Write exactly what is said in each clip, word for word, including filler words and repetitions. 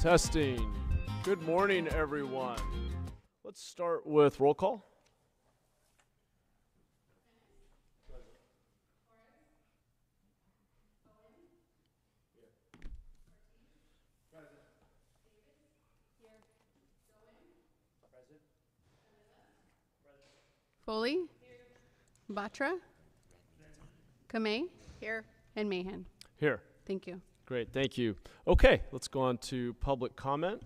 Testing. Good morning, everyone. Let's start with roll call. Foley, here. Batra, Kamei, here, and Mahan. Here. Thank you. Great, thank you. Okay, let's go on to public comment.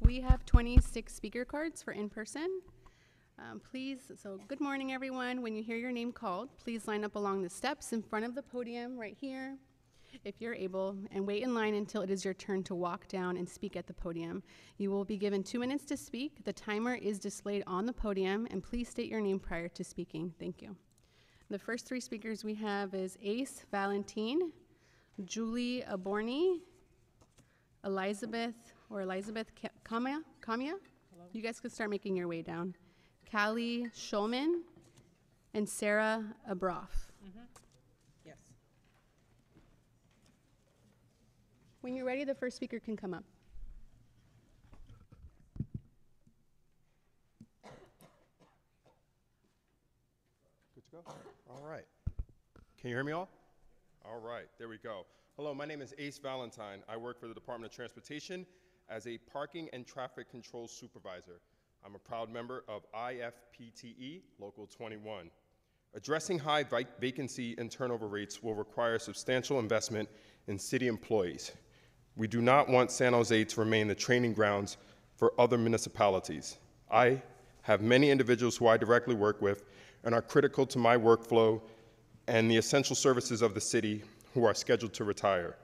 We have twenty-six speaker cards for in-person. Um, please, so good morning, everyone. When you hear your name called, please line up along the steps in front of the podium right here, if you're able, and wait in line until it is your turn to walk down and speak at the podium. You will be given two minutes to speak. The timer is displayed on the podium, and please state your name prior to speaking. Thank you. The first three speakers we have is Ace Valentine, Julie Borney, Elizabeth, or Elizabeth Kamia. Kamia? You guys could start making your way down. Callie Sloman, and Sarah Abroff. Mm-hmm. When you're ready, the first speaker can come up. Good to go? All right. Can you hear me all? All right, there we go. Hello, my name is Ace Valentine. I work for the Department of Transportation as a Parking and Traffic Control Supervisor. I'm a proud member of I F P T E Local twenty-one. Addressing high vacancy and turnover rates will require substantial investment in city employees. We do not want San Jose to remain the training grounds for other municipalities. I have many individuals who I directly work with and are critical to my workflow and the essential services of the city who are scheduled to retire.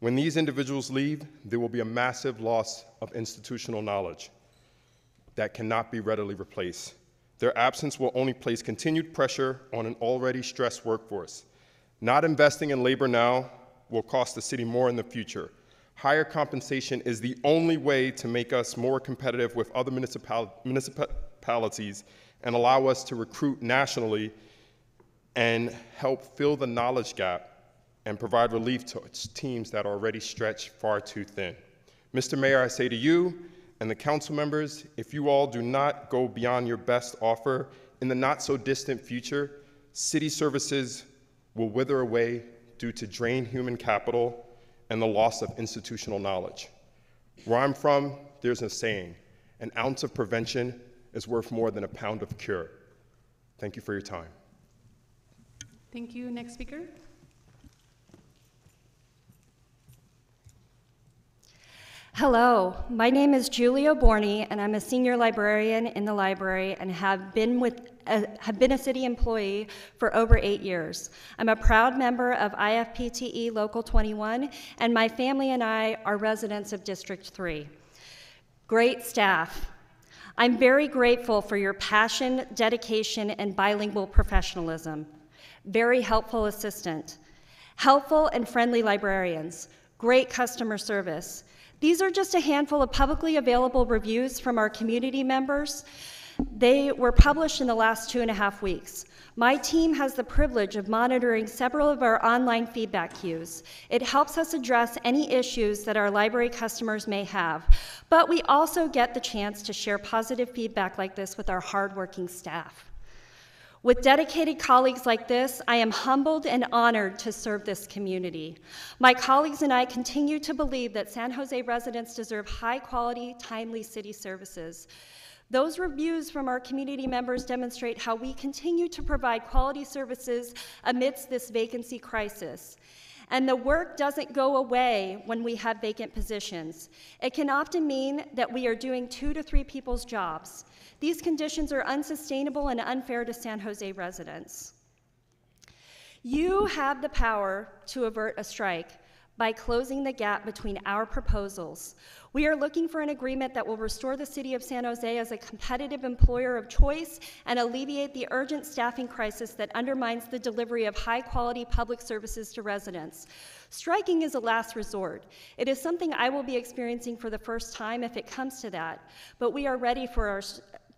When these individuals leave, there will be a massive loss of institutional knowledge that cannot be readily replaced. Their absence will only place continued pressure on an already stressed workforce. Not investing in labor now will cost the city more in the future. Higher compensation is the only way to make us more competitive with other municipal municipalities and allow us to recruit nationally and help fill the knowledge gap and provide relief to teams that are already stretched far too thin. Mister Mayor, I say to you and the council members, if you all do not go beyond your best offer in the not so distant future, city services will wither away due to drained human capital and the loss of institutional knowledge. Where I'm from, there's a saying, an ounce of prevention is worth more than a pound of cure. Thank you for your time. Thank you. Next speaker. Hello, my name is Julia Borney, and I'm a senior librarian in the library and have been with a, have been a city employee for over eight years. I'm a proud member of I F P T E Local twenty-one, and my family and I are residents of District three. Great staff. I'm very grateful for your passion, dedication, and bilingual professionalism. Very helpful assistant. Helpful and friendly librarians. Great customer service. These are just a handful of publicly available reviews from our community members. They were published in the last two and a half weeks. My team has the privilege of monitoring several of our online feedback queues. It helps us address any issues that our library customers may have, but we also get the chance to share positive feedback like this with our hardworking staff. With dedicated colleagues like this, I am humbled and honored to serve this community. My colleagues and I continue to believe that San Jose residents deserve high-quality, timely city services. Those reviews from our community members demonstrate how we continue to provide quality services amidst this vacancy crisis. And the work doesn't go away when we have vacant positions. It can often mean that we are doing two to three people's jobs. These conditions are unsustainable and unfair to San Jose residents. You have the power to avert a strike by closing the gap between our proposals. We are looking for an agreement that will restore the city of San Jose as a competitive employer of choice and alleviate the urgent staffing crisis that undermines the delivery of high-quality public services to residents. Striking is a last resort. It is something I will be experiencing for the first time if it comes to that, but we are ready for our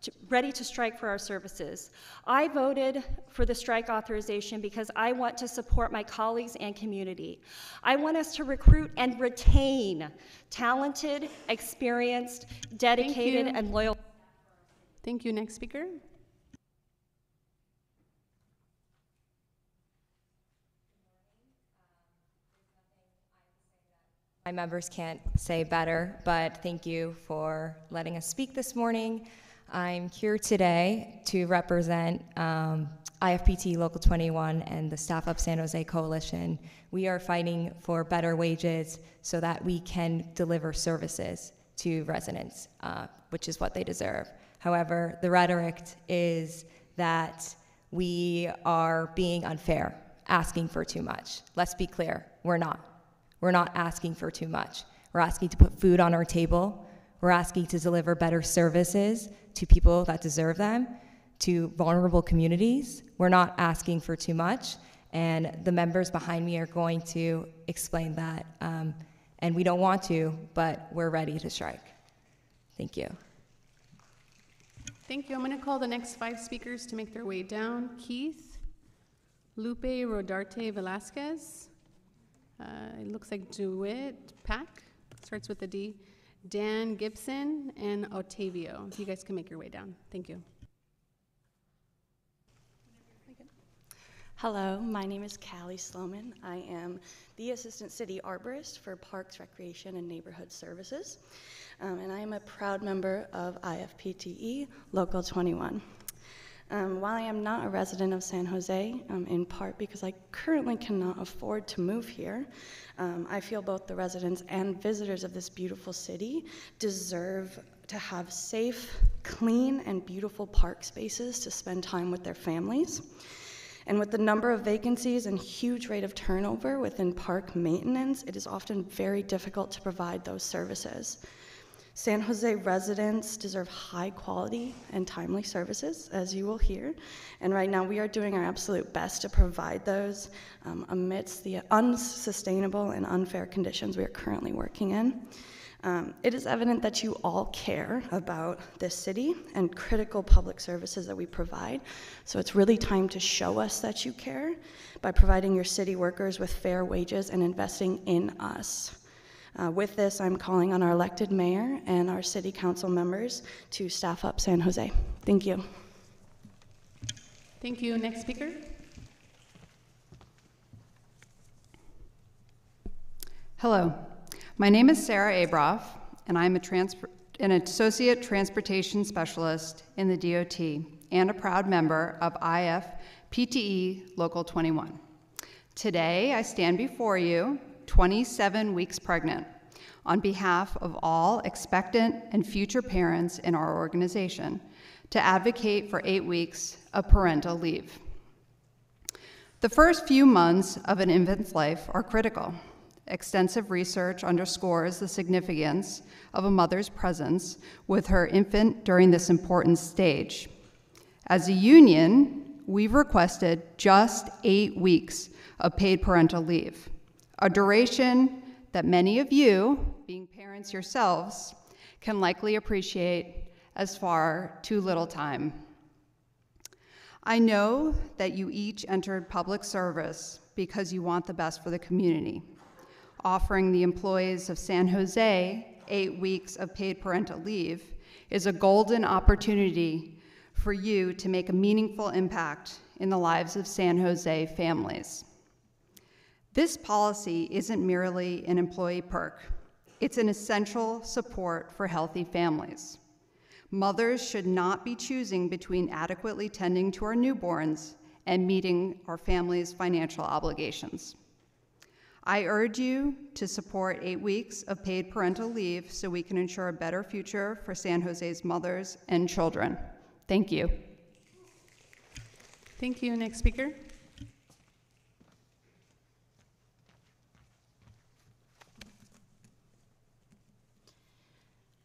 to, ready to strike for our services. I voted for the strike authorization because I want to support my colleagues and community. I want us to recruit and retain talented, experienced, dedicated, and loyal. Thank you. Next speaker. My members can't say better, but thank you for letting us speak this morning. I'm here today to represent um, I F P T E Local twenty-one and the Staff Up San Jose Coalition. We are fighting for better wages so that we can deliver services to residents, uh, which is what they deserve. However, the rhetoric is that we are being unfair, asking for too much. Let's be clear, we're not. We're not asking for too much. We're asking to put food on our table. We're asking to deliver better services to people that deserve them, to vulnerable communities. We're not asking for too much. And the members behind me are going to explain that. Um, and we don't want to, but we're ready to strike. Thank you. Thank you. I'm going to call the next five speakers to make their way down. Keith, Lupe Rodarte Velasquez. Uh, it looks like Dewitt Pack, starts with a D, Dan Gibson, and Octavio. You guys can make your way down. Thank you. Hello, my name is Callie Sloman. I am the Assistant City Arborist for Parks, Recreation, and Neighborhood Services, um, and I am a proud member of I F P T E Local twenty-one. Um, while I am not a resident of San Jose, um, in part because I currently cannot afford to move here, um, I feel both the residents and visitors of this beautiful city deserve to have safe, clean, and beautiful park spaces to spend time with their families. And with the number of vacancies and huge rate of turnover within park maintenance, it is often very difficult to provide those services. San Jose residents deserve high quality and timely services, as you will hear. And right now we are doing our absolute best to provide those um, amidst the unsustainable and unfair conditions we are currently working in. Um, it is evident that you all care about this city and critical public services that we provide. So it's really time to show us that you care by providing your city workers with fair wages and investing in us. Uh, with this, I'm calling on our elected mayor and our city council members to staff up San Jose. Thank you. Thank you. Next speaker. Hello. My name is Sarah Abroff, and I'm a transfer, an associate transportation specialist in the D O T and a proud member of I F P T E Local twenty-one. Today, I stand before you twenty-seven weeks pregnant, on behalf of all expectant and future parents in our organization, to advocate for eight weeks of parental leave. The first few months of an infant's life are critical. Extensive research underscores the significance of a mother's presence with her infant during this important stage. As a union, we've requested just eight weeks of paid parental leave, a duration that many of you, being parents yourselves, can likely appreciate as far too little time. I know that you each entered public service because you want the best for the community. Offering the employees of San Jose eight weeks of paid parental leave is a golden opportunity for you to make a meaningful impact in the lives of San Jose families. This policy isn't merely an employee perk. It's an essential support for healthy families. Mothers should not be choosing between adequately tending to our newborns and meeting our family's financial obligations. I urge you to support eight weeks of paid parental leave so we can ensure a better future for San Jose's mothers and children. Thank you. Thank you. Next speaker.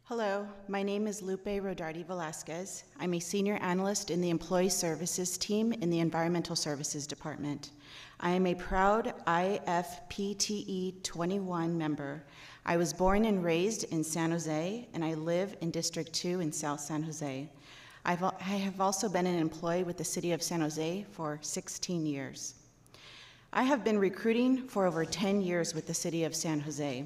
Hello, my name is Lupe Rodarte Velasquez. I'm a senior analyst in the Employee Services team in the Environmental Services Department. I am a proud I F P T E twenty-one member. I was born and raised in San Jose, and I live in District two in South San Jose. I've, I have also been an employee with the City of San Jose for sixteen years. I have been recruiting for over ten years with the City of San Jose.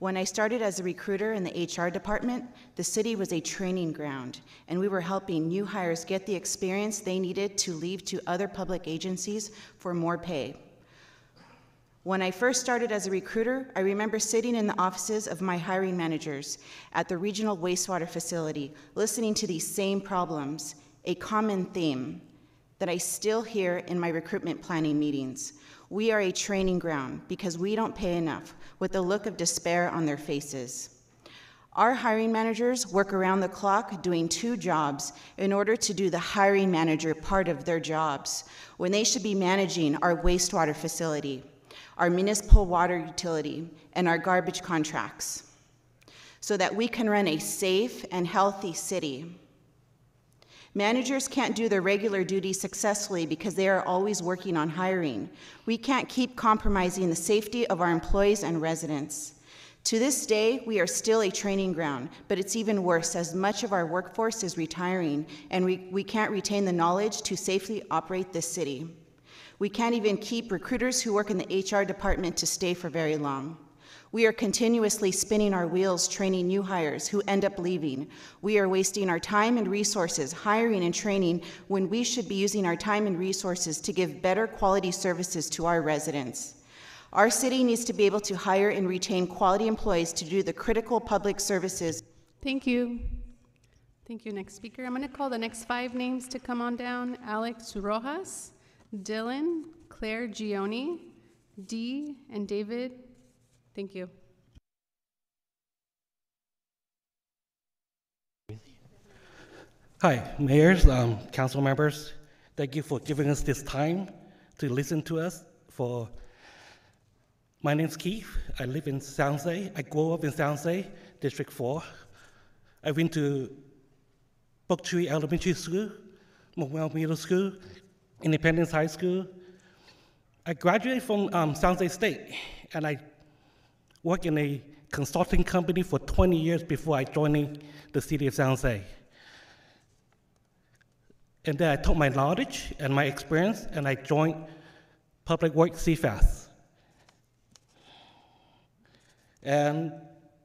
When I started as a recruiter in the H R department, the city was a training ground, and we were helping new hires get the experience they needed to leave to other public agencies for more pay. When I first started as a recruiter, I remember sitting in the offices of my hiring managers at the regional wastewater facility, listening to these same problems, a common theme that I still hear in my recruitment planning meetings. We are a training ground because we don't pay enough, with a look of despair on their faces. Our hiring managers work around the clock doing two jobs in order to do the hiring manager part of their jobs, when they should be managing our wastewater facility, our municipal water utility, and our garbage contracts, so that we can run a safe and healthy city. Managers can't do their regular duty successfully because they are always working on hiring. We can't keep compromising the safety of our employees and residents. To this day, we are still a training ground, but it's even worse as much of our workforce is retiring, and we, we can't retain the knowledge to safely operate this city. We can't even keep recruiters who work in the H R department to stay for very long. We are continuously spinning our wheels training new hires who end up leaving. We are wasting our time and resources hiring and training when we should be using our time and resources to give better quality services to our residents. Our city needs to be able to hire and retain quality employees to do the critical public services. Thank you. Thank you, next speaker. I'm going to call the next five names to come on down. Alex Rojas, Dylan, Claire Gioni, Dee, and David. Thank you. Hi, mayors, um, council members. Thank you for giving us this time to listen to us. For my name's Keith. I live in San Jose. I grew up in San Jose, District Four. I went to Book Tree Elementary School, Memorial Middle School, Independence High School. I graduated from um, San Jose State, and I worked in a consulting company for twenty years before I joined the city of San Jose. And then I took my knowledge and my experience and I joined Public Works C FAS. And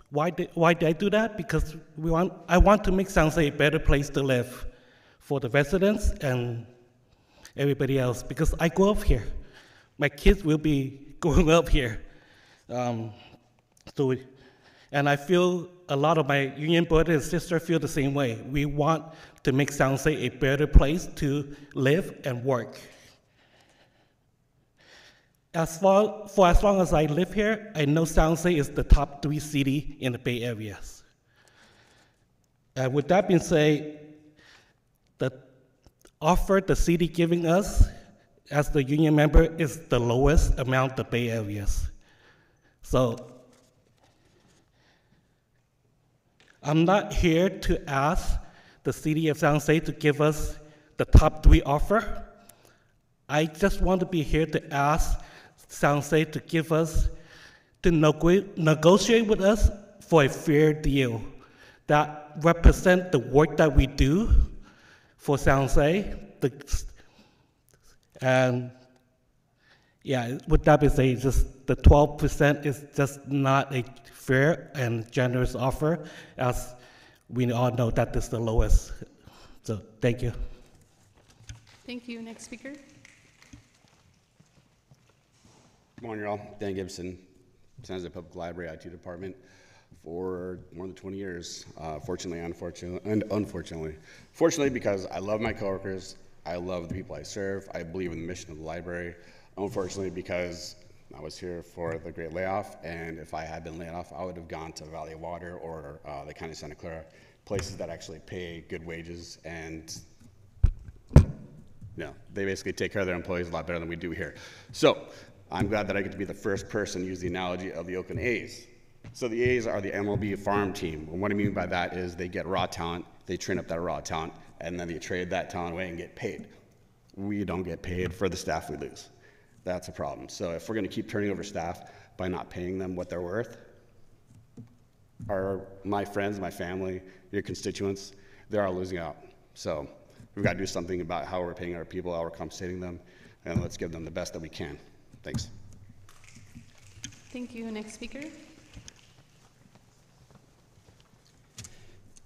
why did, why did I do that? Because we want, I want to make San Jose a better place to live for the residents and everybody else, because I grew up here. My kids will be growing up here. Um, So, and I feel a lot of my union brother and sister feel the same way. We want to make San Jose a better place to live and work. As far, for as long as I live here, I know San Jose is the top three city in the Bay Area. And with that being said, the offer the city giving us as the union member is the lowest amount the Bay Area. So, I'm not here to ask the city of San Jose to give us the top three offer. I just want to be here to ask San Jose to give us, to neg negotiate with us for a fair deal that represents the work that we do for San Jose. The, and yeah, with that being said, just the twelve percent is just not a fair and generous offer, as we all know that is the lowest. So thank you. Thank you. Next speaker. Good morning, y'all. Dan Gibson, San Jose Public Library I T Department for more than twenty years. Uh, fortunately, unfortunately, and unfortunately. Fortunately, because I love my coworkers. I love the people I serve. I believe in the mission of the library. Unfortunately, because I was here for the great layoff, and if I had been laid off, I would have gone to Valley Water or uh, the County of Santa Clara, places that actually pay good wages, and you know, they basically take care of their employees a lot better than we do here. So I'm glad that I get to be the first person to use the analogy of the Oakland A's. So the A's are the M L B farm team, and what I mean by that is they get raw talent, they train up that raw talent, and then they trade that talent away and get paid. We don't get paid for the staff we lose. That's a problem. So if we're going to keep turning over staff by not paying them what they're worth, our, my friends, my family, your constituents, they are losing out. So we've got to do something about how we're paying our people, how we're compensating them, and let's give them the best that we can. Thanks. Thank you. Next speaker.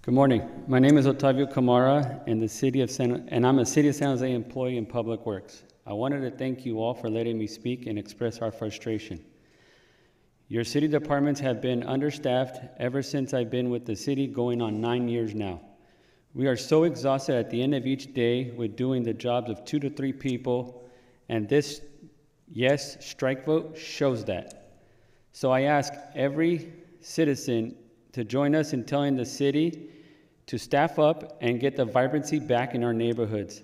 Good morning. My name is Otavio Camara, and the city of San, and I'm a City of San Jose employee in Public Works. I wanted to thank you all for letting me speak and express our frustration. Your city departments have been understaffed ever since I've been with the city, going on nine years now. We are so exhausted at the end of each day with doing the jobs of two to three people, and this yes strike vote shows that. So I ask every citizen to join us in telling the city to staff up and get the vibrancy back in our neighborhoods.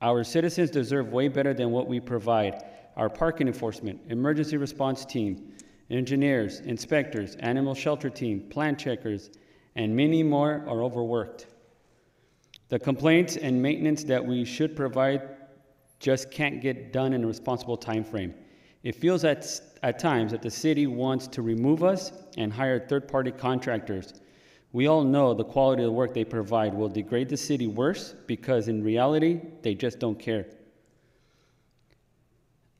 Our citizens deserve way better than what we provide. Our parking enforcement, emergency response team, engineers, inspectors, animal shelter team, plan checkers, and many more are overworked. The complaints and maintenance that we should provide just can't get done in a responsible time frame. It feels at, at times that the city wants to remove us and hire third-party contractors. We all know the quality of the work they provide will degrade the city worse because in reality, they just don't care.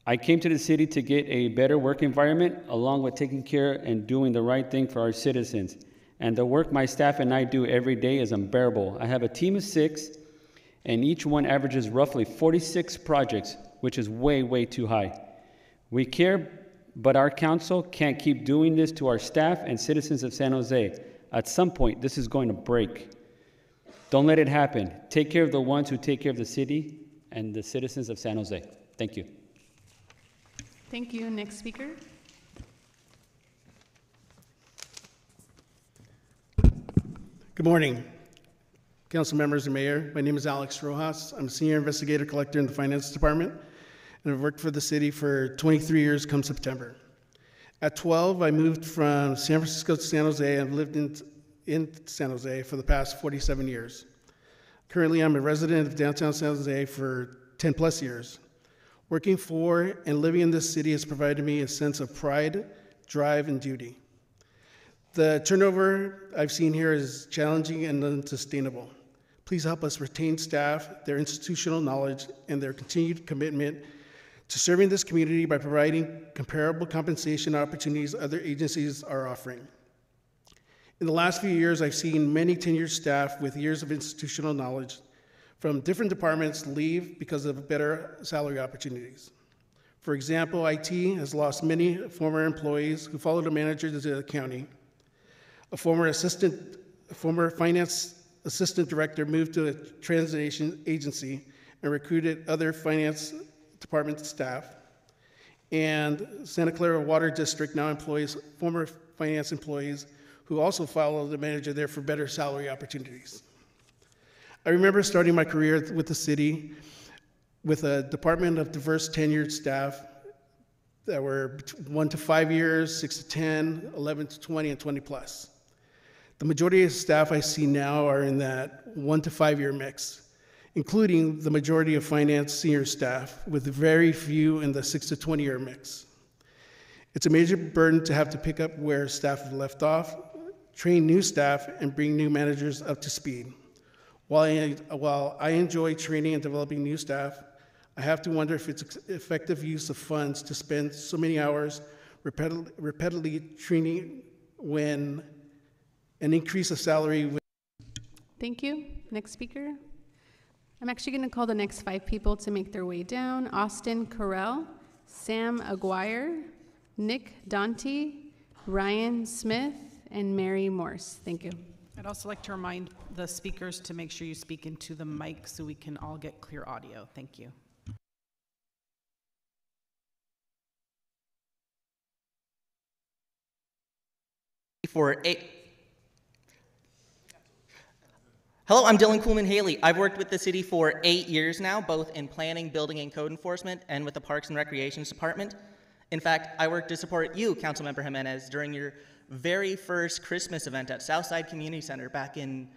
I came to the city to get a better work environment along with taking care and doing the right thing for our citizens. And the work my staff and I do every day is unbearable. I have a team of six and each one averages roughly forty-six projects, which is way, way too high. We care, but our council can't keep doing this to our staff and citizens of San Jose. At some point, this is going to break. Don't let it happen. Take care of the ones who take care of the city and the citizens of San Jose. Thank you. Thank you. Next speaker. Good morning, council members and mayor. My name is Alex Rojas. I'm a senior investigator collector in the finance department, and I've worked for the city for twenty-three years come September. At twelve, I moved from San Francisco to San Jose and lived in, in San Jose for the past forty-seven years. Currently, I'm a resident of downtown San Jose for ten plus years. Working for and living in this city has provided me a sense of pride, drive, and duty. The turnover I've seen here is challenging and unsustainable. Please help us retain staff, their institutional knowledge, and their continued commitment to serving this community by providing comparable compensation opportunities other agencies are offering. In the last few years, I've seen many tenured staff with years of institutional knowledge from different departments leave because of better salary opportunities. For example, I T has lost many former employees who followed a manager to the county. A former assistant, a former finance assistant director moved to a transportation agency and recruited other finance department staff. And Santa Clara Water District now employs former finance employees who also followed the manager there for better salary opportunities. I remember starting my career with the city with a department of diverse tenured staff that were one to five years, six to ten, eleven to twenty, and twenty plus. The majority of staff I see now are in that one to five year mix, including the majority of finance senior staff with very few in the six to twenty year mix. It's a major burden to have to pick up where staff have left off, train new staff, and bring new managers up to speed. While I, while I enjoy training and developing new staff, I have to wonder if it's effective use of funds to spend so many hours repeatedly, repeatedly training when an increase of salary would. Thank you. Next speaker. I'm actually going to call the next five people to make their way down. Austin Carell, Sam Aguirre, Nick Dante, Ryan Smith, and Mary Morse. Thank you. I'd also like to remind the speakers to make sure you speak into the mic so we can all get clear audio. Thank you. For eight. Hello, I'm Dylan Kuhlman Haley. I've worked with the city for eight years now, both in planning, building, and code enforcement, and with the Parks and Recreation Department. In fact, I worked to support you, Councilmember Jimenez, during your very first Christmas event at Southside Community Center back in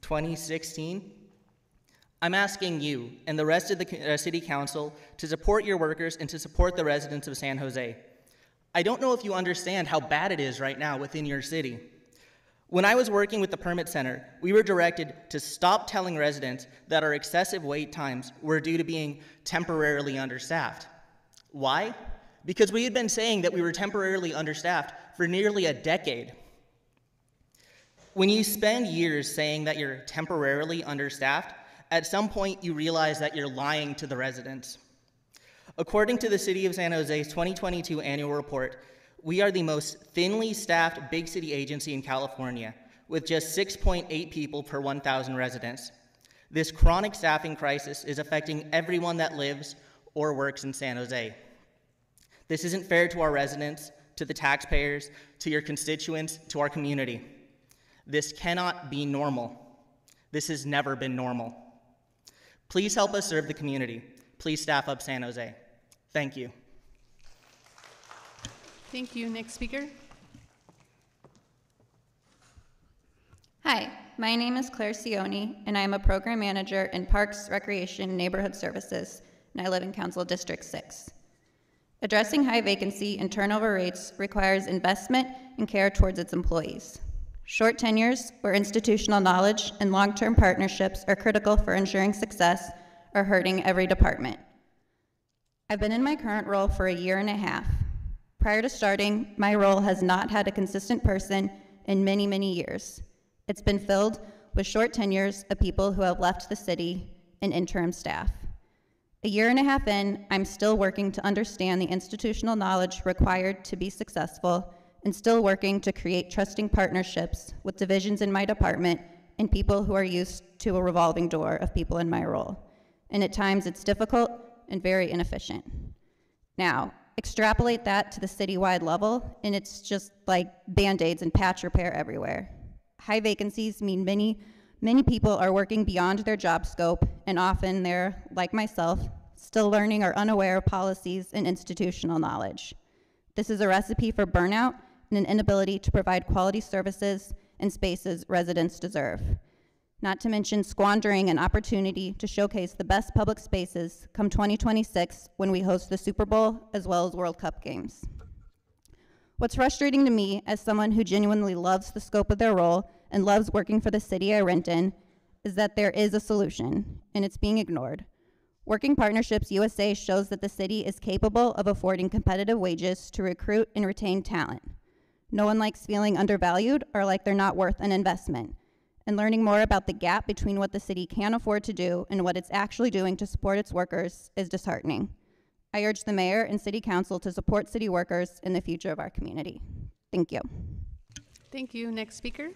twenty sixteen. I'm asking you and the rest of the uh, City Council to support your workers and to support the residents of San Jose. I don't know if you understand how bad it is right now within your city. When I was working with the Permit Center, we were directed to stop telling residents that our excessive wait times were due to being temporarily understaffed. Why? Because we had been saying that we were temporarily understaffed for nearly a decade. When you spend years saying that you're temporarily understaffed, at some point you realize that you're lying to the residents. According to the City of San Jose's twenty twenty-two annual report, we are the most thinly staffed big city agency in California, with just six point eight people per one thousand residents. This chronic staffing crisis is affecting everyone that lives or works in San Jose. This isn't fair to our residents, to the taxpayers, to your constituents, to our community. This cannot be normal. This has never been normal. Please help us serve the community. Please staff up San Jose. Thank you. Thank you. Next speaker. Hi, my name is Claire Cioni, and I am a program manager in Parks, Recreation, Neighborhood Services, and I live in Council District six. Addressing high vacancy and turnover rates requires investment and care towards its employees. Short tenures or institutional knowledge and long-term partnerships are critical for ensuring success or hurting every department. I've been in my current role for a year and a half. Prior to starting, my role has not had a consistent person in many, many years. It's been filled with short tenures of people who have left the city and interim staff. A year and a half in, I'm still working to understand the institutional knowledge required to be successful and still working to create trusting partnerships with divisions in my department and people who are used to a revolving door of people in my role. And at times it's difficult and very inefficient. Now, extrapolate that to the citywide level, and it's just like Band-Aids and patch repair everywhere. High vacancies mean many, many people are working beyond their job scope, and often they're, like myself, still learning or unaware of policies and institutional knowledge. This is a recipe for burnout and an inability to provide quality services and spaces residents deserve. Not to mention squandering an opportunity to showcase the best public spaces come twenty twenty-six when we host the Super Bowl as well as World Cup games. What's frustrating to me as someone who genuinely loves the scope of their role and loves working for the city I rent in is that there is a solution and it's being ignored. Working Partnerships U S A shows that the city is capable of affording competitive wages to recruit and retain talent. No one likes feeling undervalued or like they're not worth an investment. And learning more about the gap between what the city can afford to do and what it's actually doing to support its workers is disheartening. I urge the mayor and city council to support city workers in the future of our community. Thank you. Thank you. Next speaker.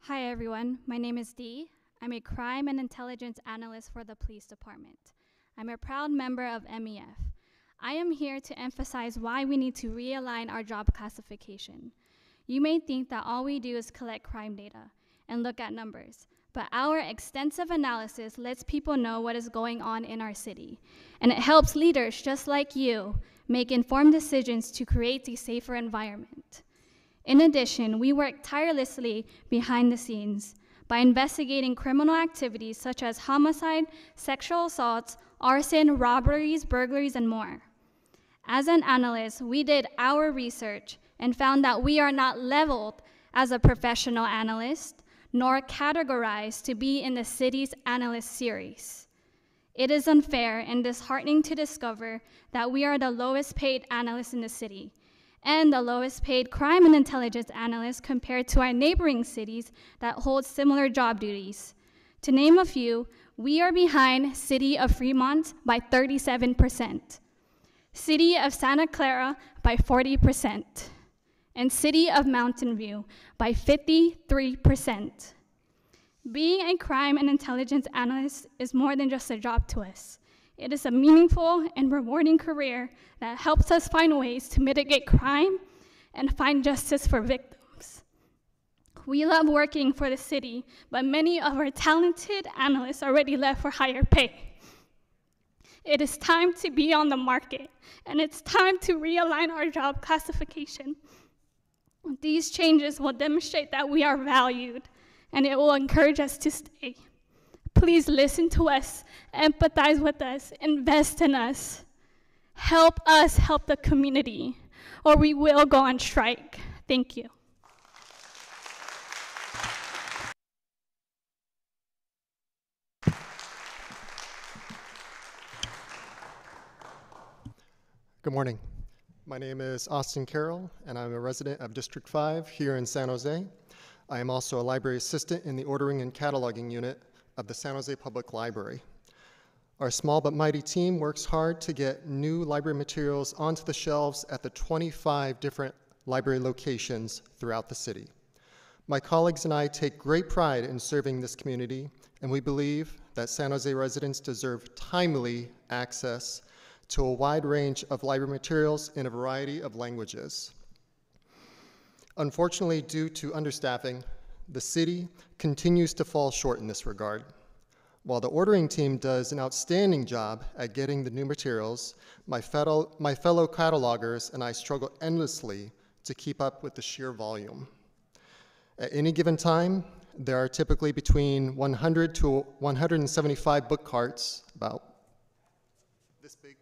Hi everyone, my name is Dee. I'm a crime and intelligence analyst for the police department. I'm a proud member of M E F. I am here to emphasize why we need to realign our job classification. You may think that all we do is collect crime data and look at numbers, but our extensive analysis lets people know what is going on in our city, and it helps leaders just like you make informed decisions to create a safer environment. In addition, we work tirelessly behind the scenes by investigating criminal activities such as homicide, sexual assaults, arson, robberies, burglaries, and more. As an analyst, we did our research and found that we are not leveled as a professional analyst, nor categorized to be in the city's analyst series. It is unfair and disheartening to discover that we are the lowest paid analyst in the city and the lowest paid crime and intelligence analyst compared to our neighboring cities that hold similar job duties. To name a few, we are behind City of Fremont by thirty-seven percent, City of Santa Clara by forty percent, and City of Mountain View by fifty-three percent. Being a crime and intelligence analyst is more than just a job to us. It is a meaningful and rewarding career that helps us find ways to mitigate crime and find justice for victims. We love working for the city, but many of our talented analysts already left for higher pay. It is time to be on the market, and it's time to realign our job classification. These changes will demonstrate that we are valued, and it will encourage us to stay. Please listen to us, empathize with us, invest in us. Help us help the community, or we will go on strike. Thank you. Good morning. My name is Austin Carroll, and I'm a resident of District five here in San Jose. I am also a library assistant in the ordering and cataloging unit of the San Jose Public Library. Our small but mighty team works hard to get new library materials onto the shelves at the twenty-five different library locations throughout the city. My colleagues and I take great pride in serving this community, and we believe that San Jose residents deserve timely access to a wide range of library materials in a variety of languages. Unfortunately, due to understaffing, the city continues to fall short in this regard. While the ordering team does an outstanding job at getting the new materials, my fellow, my fellow catalogers and I struggle endlessly to keep up with the sheer volume. At any given time, there are typically between one hundred to one hundred seventy-five book carts, about this big,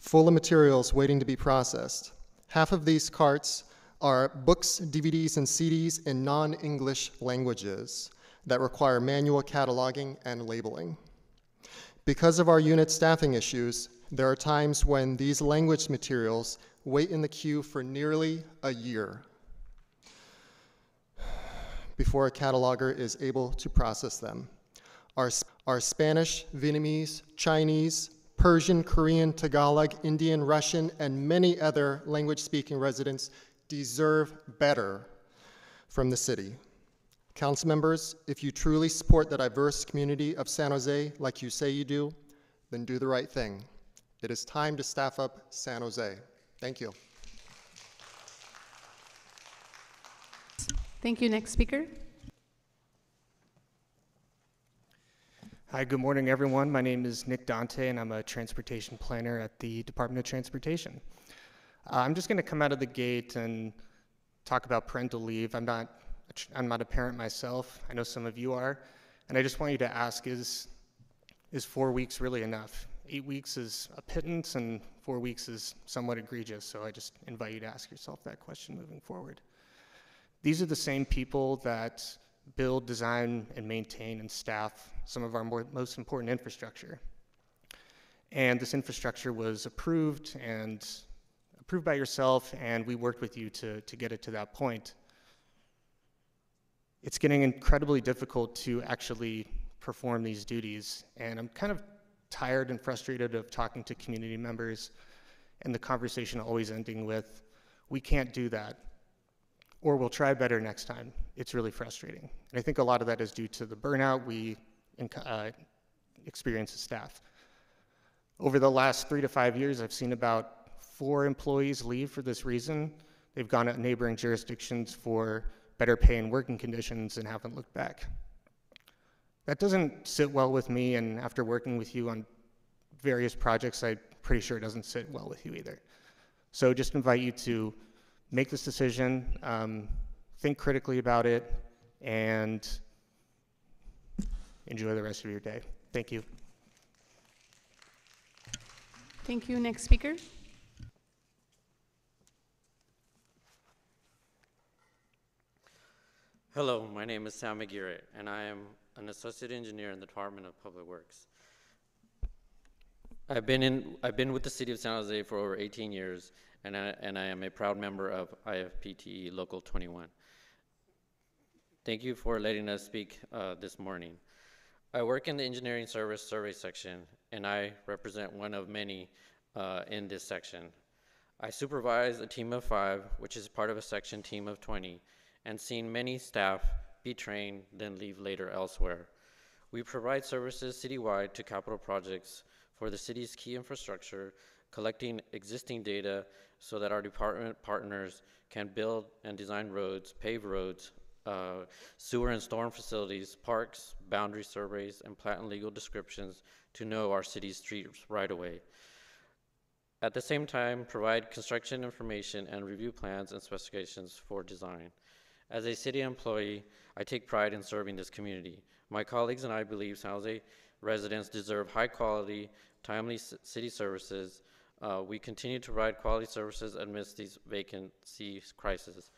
full of materials waiting to be processed. Half of these carts are books, D V Ds, and C Ds in non-English languages that require manual cataloging and labeling. Because of our unit staffing issues, there are times when these language materials wait in the queue for nearly a year before a cataloger is able to process them. Our, our Spanish, Vietnamese, Chinese, Persian, Korean, Tagalog, Indian, Russian, and many other language-speaking residents deserve better from the city. Council members, if you truly support the diverse community of San Jose like you say you do, then do the right thing. It is time to staff up San Jose. Thank you. Thank you. Next speaker. Hi, good morning, everyone. My name is Nick Dante, and I'm a transportation planner at the Department of Transportation. Uh, I'm just going to come out of the gate and talk about parental leave. I'm not, I'm not a parent myself. I know some of you are, and I just want you to ask: Is is four weeks really enough? Eight weeks is a pittance, and four weeks is somewhat egregious. So I just invite you to ask yourself that question moving forward. These are the same people that build, design, and maintain and staff some of our more, most important infrastructure. And this infrastructure was approved and approved by yourself, and we worked with you to, to get it to that point. It's getting incredibly difficult to actually perform these duties, and I'm kind of tired and frustrated of talking to community members and the conversation always ending with, we can't do that, or we'll try better next time. It's really frustrating. And I think a lot of that is due to the burnout we uh, experience as staff. Over the last three to five years, I've seen about four employees leave for this reason. They've gone to neighboring jurisdictions for better pay and working conditions and haven't looked back. That doesn't sit well with me, and after working with you on various projects, I'm pretty sure it doesn't sit well with you either. So just invite you to make this decision, um, think critically about it, and enjoy the rest of your day. Thank you. Thank you. Next speaker. Hello, my name is Sam Aguirre, and I am an associate engineer in the Department of Public Works. I've been, in, I've been with the City of San Jose for over eighteen years, and I, and I am a proud member of I F P T E Local twenty-one. Thank you for letting us speak uh, this morning. I work in the engineering service survey section, and I represent one of many uh, in this section. I supervise a team of five, which is part of a section team of twenty, and seen many staff be trained, then leave later elsewhere. We provide services citywide to capital projects for the city's key infrastructure, collecting existing data so that our department partners can build and design roads, pave roads, uh, sewer and storm facilities, parks, boundary surveys, and plat and legal descriptions to know our city's streets right away. At the same time, provide construction information and review plans and specifications for design. As a city employee, I take pride in serving this community. My colleagues and I believe San Jose residents deserve high quality, timely city services. Uh, we continue to provide quality services amidst these vacancy crises.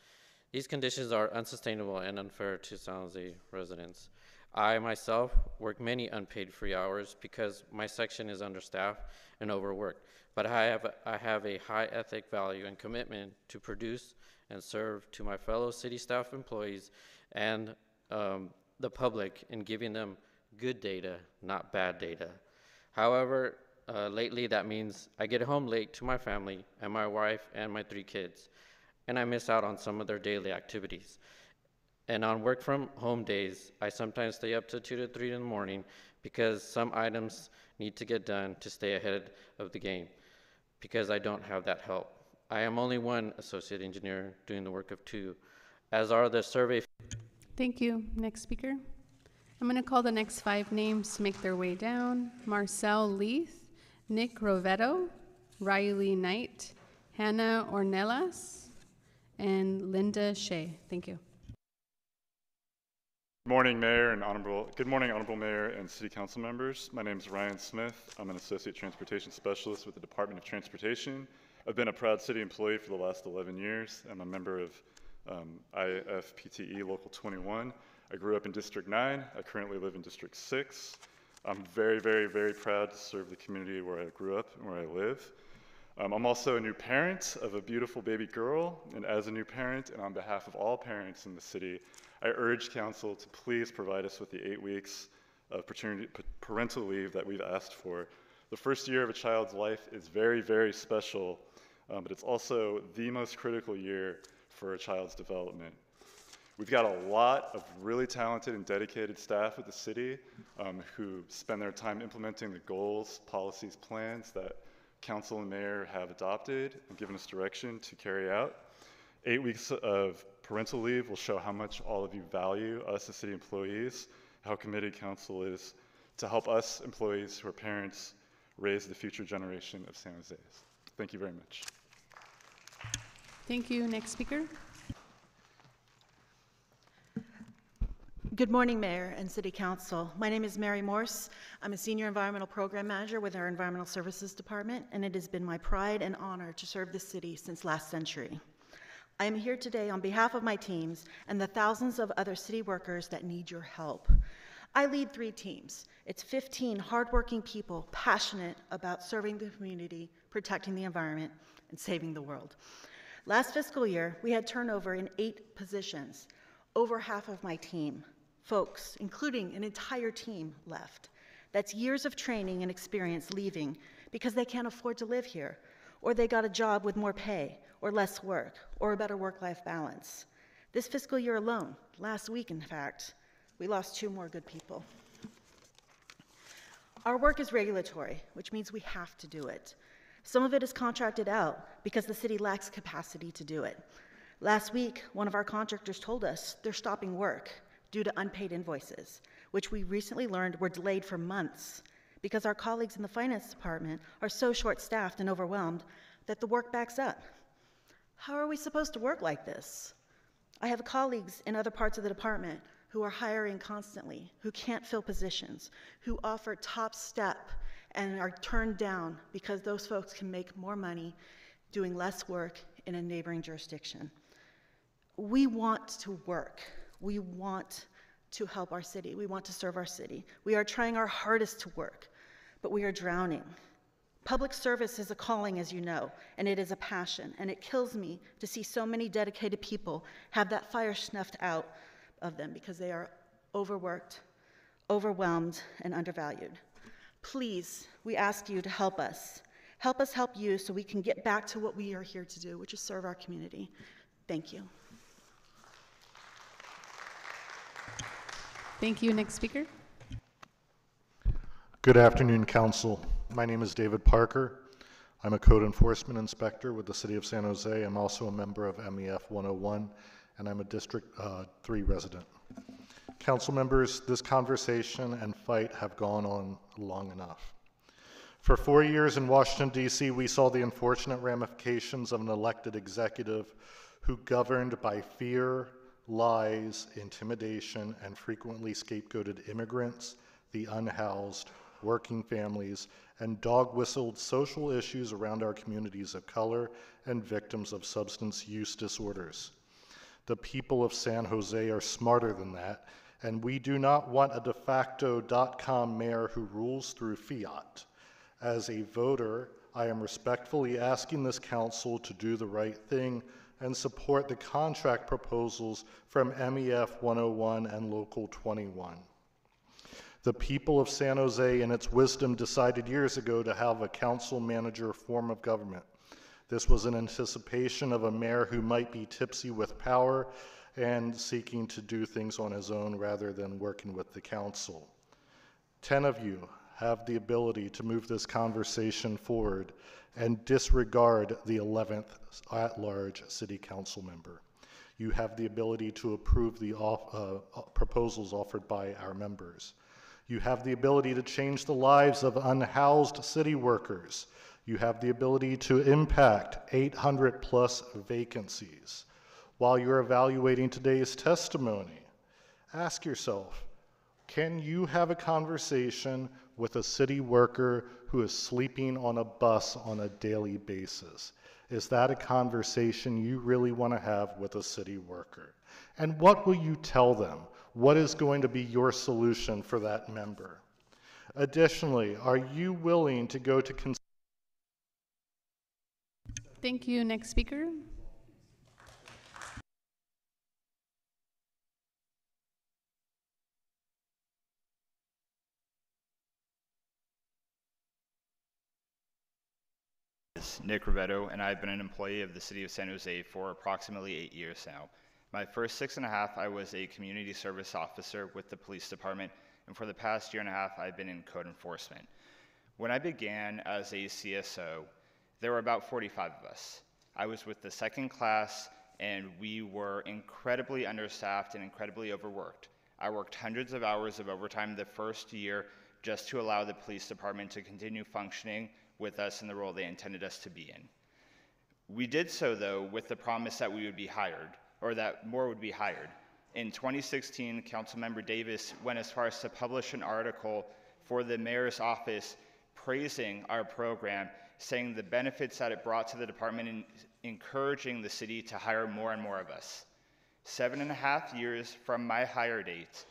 These conditions are unsustainable and unfair to San Jose residents. I myself work many unpaid free hours because my section is understaffed and overworked, but I have, I have a high ethic value and commitment to produce and serve to my fellow city staff employees and um, the public in giving them good data, not bad data. However, uh, lately that means I get home late to my family and my wife and my three kids, and I miss out on some of their daily activities. And on work from home days, I sometimes stay up to two to three in the morning because some items need to get done to stay ahead of the game because I don't have that help. I am only one associate engineer doing the work of two, as are the survey. Thank you. Next speaker. I'm gonna call the next five names to make their way down. Marcel Leith, Nick Rovetto, Riley Knight, Hannah Ornelas, and Linda Shea. Thank you. Good morning, Mayor and Honorable. Good morning, Honorable Mayor and City Council members. My name is Ryan Smith. I'm an Associate Transportation Specialist with the Department of Transportation. I've been a proud city employee for the last eleven years. I'm a member of um, I F P T E Local twenty-one. I grew up in District nine. I currently live in District six. I'm very, very, very proud to serve the community where I grew up and where I live. Um, I'm also a new parent of a beautiful baby girl, and as a new parent and on behalf of all parents in the city, I urge council to please provide us with the eight weeks of parental leave that we've asked for. The first year of a child's life is very, very special, um, but it's also the most critical year for a child's development. We've got a lot of really talented and dedicated staff at the city um, who spend their time implementing the goals, policies, plans that council and mayor have adopted and given us direction to carry out. Eight weeks of parental leave will show how much all of you value us as city employees, how committed council is to help us employees who are parents raise the future generation of San Jose's. Thank you very much. Thank you. Next speaker. Good morning, Mayor and City Council. My name is Mary Morse. I'm a Senior Environmental Program Manager with our Environmental Services Department, and it has been my pride and honor to serve the city since last century. I am here today on behalf of my teams and the thousands of other city workers that need your help. I lead three teams. It's fifteen hardworking people passionate about serving the community, protecting the environment, and saving the world. Last fiscal year, we had turnover in eight positions. Over half of my team, folks, including an entire team, left. That's years of training and experience leaving because they can't afford to live here, or they got a job with more pay, or less work, or a better work-life balance. This fiscal year alone, last week in fact, we lost two more good people. Our work is regulatory, which means we have to do it. Some of it is contracted out because the city lacks capacity to do it. Last week, one of our contractors told us they're stopping work due to unpaid invoices, which we recently learned were delayed for months because our colleagues in the finance department are so short-staffed and overwhelmed that the work backs up. How are we supposed to work like this? I have colleagues in other parts of the department who are hiring constantly, who can't fill positions, who offer top step and are turned down because those folks can make more money doing less work in a neighboring jurisdiction. We want to work. We want to help our city. We want to serve our city. We are trying our hardest to work, but we are drowning. Public service is a calling, as you know, and it is a passion, and it kills me to see so many dedicated people have that fire snuffed out of them because they are overworked, overwhelmed, and undervalued. Please, we ask you to help us. Help us help you so we can get back to what we are here to do, which is serve our community. Thank you. Thank you. Next speaker. Good afternoon, Council. My name is David Parker. I'm a code enforcement inspector with the City of San Jose. I'm also a member of M E F one oh one, and I'm a District uh, three resident. Council members, this conversation and fight have gone on long enough. For four years in Washington, D C, we saw the unfortunate ramifications of an elected executive who governed by fear, lies, intimidation, and frequently scapegoated immigrants, the unhoused, working families, and dog-whistled social issues around our communities of color and victims of substance use disorders. The people of San Jose are smarter than that, and we do not want a de facto dot-com mayor who rules through fiat. As a voter, I am respectfully asking this council to do the right thing and support the contract proposals from M E F one oh one and Local twenty-one. The people of San Jose, in its wisdom, decided years ago to have a council manager form of government. This was in anticipation of a mayor who might be tipsy with power and seeking to do things on his own rather than working with the council. Ten of you have the ability to move this conversation forward and disregard the eleventh at-large city council member. You have the ability to approve the off, uh, proposals offered by our members. You have the ability to change the lives of unhoused city workers. You have the ability to impact eight hundred plus vacancies. While you're evaluating today's testimony, ask yourself, can you have a conversation with a city worker who is sleeping on a bus on a daily basis? Is that a conversation you really want to have with a city worker? And what will you tell them? What is going to be your solution for that member? Additionally, are you willing to go to cons- Thank you. Next speaker. Nick Rovetto, and I've been an employee of the City of San Jose for approximately eight years now. My first six and a half, I was a community service officer with the police department, and for the past year and a half, I've been in code enforcement. When I began as a C S O, there were about forty-five of us. I was with the second class, and we were incredibly understaffed and incredibly overworked. I worked hundreds of hours of overtime the first year just to allow the police department to continue functioning with us in the role they intended us to be in. We did so, though, with the promise that we would be hired, or that more would be hired. In twenty sixteen, Councilmember Davis went as far as to publish an article for the mayor's office praising our program, saying the benefits that it brought to the department and encouraging the city to hire more and more of us. Seven and a half years from my hire date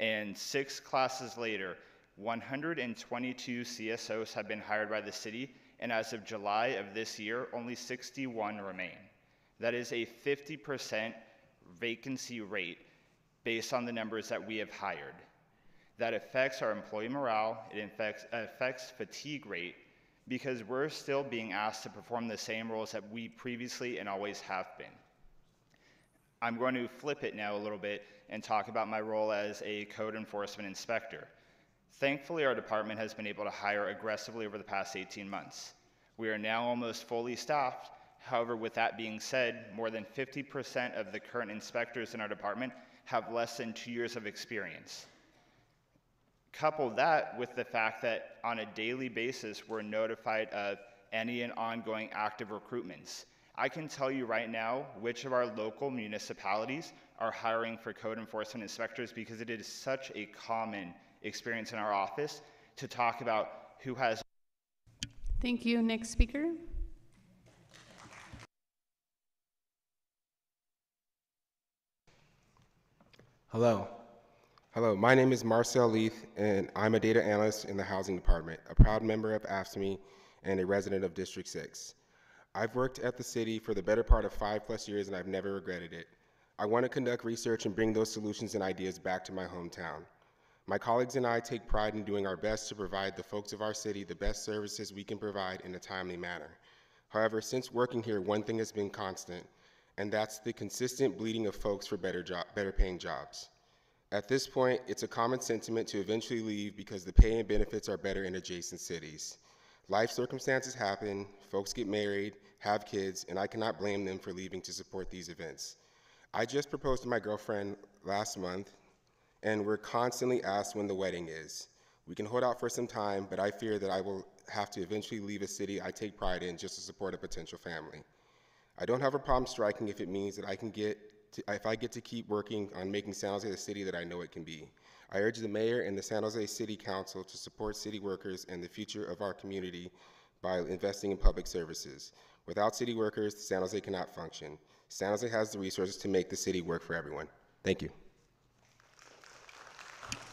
and six classes later, one hundred twenty-two C S Os have been hired by the city, and as of July of this year, only sixty-one remain. That is a fifty percent vacancy rate based on the numbers that we have hired. That affects our employee morale, it affects, affects fatigue rate, because we're still being asked to perform the same roles that we previously and always have been. I'm going to flip it now a little bit and talk about my role as a code enforcement inspector. Thankfully, our department has been able to hire aggressively over the past eighteen months. We are now almost fully staffed. However, with that being said, more than fifty percent of the current inspectors in our department have less than two years of experience. Couple that with the fact that on a daily basis, we're notified of any and ongoing active recruitments. I can tell you right now which of our local municipalities are hiring for code enforcement inspectors, because it is such a common experience in our office to talk about who has. Thank you. Next speaker. Hello. Hello, my name is Marcel Leith, and I'm a data analyst in the housing department, a proud member of A F S M E and a resident of District six. I've worked at the city for the better part of five plus years, and I've never regretted it. I want to conduct research and bring those solutions and ideas back to my hometown. My colleagues and I take pride in doing our best to provide the folks of our city the best services we can provide in a timely manner. However, since working here, one thing has been constant, and that's the consistent bleeding of folks for better job, better paying jobs. At this point, it's a common sentiment to eventually leave because the pay and benefits are better in adjacent cities. Life circumstances happen, folks get married, have kids, and I cannot blame them for leaving to support these events. I just proposed to my girlfriend last month, and we're constantly asked when the wedding is. We can hold out for some time, but I fear that I will have to eventually leave a city I take pride in just to support a potential family. I don't have a problem striking if it means that I can get to, if I get to keep working on making San Jose the city that I know it can be. I urge the mayor and the San Jose City Council to support city workers and the future of our community by investing in public services. Without city workers, San Jose cannot function. San Jose has the resources to make the city work for everyone. Thank you.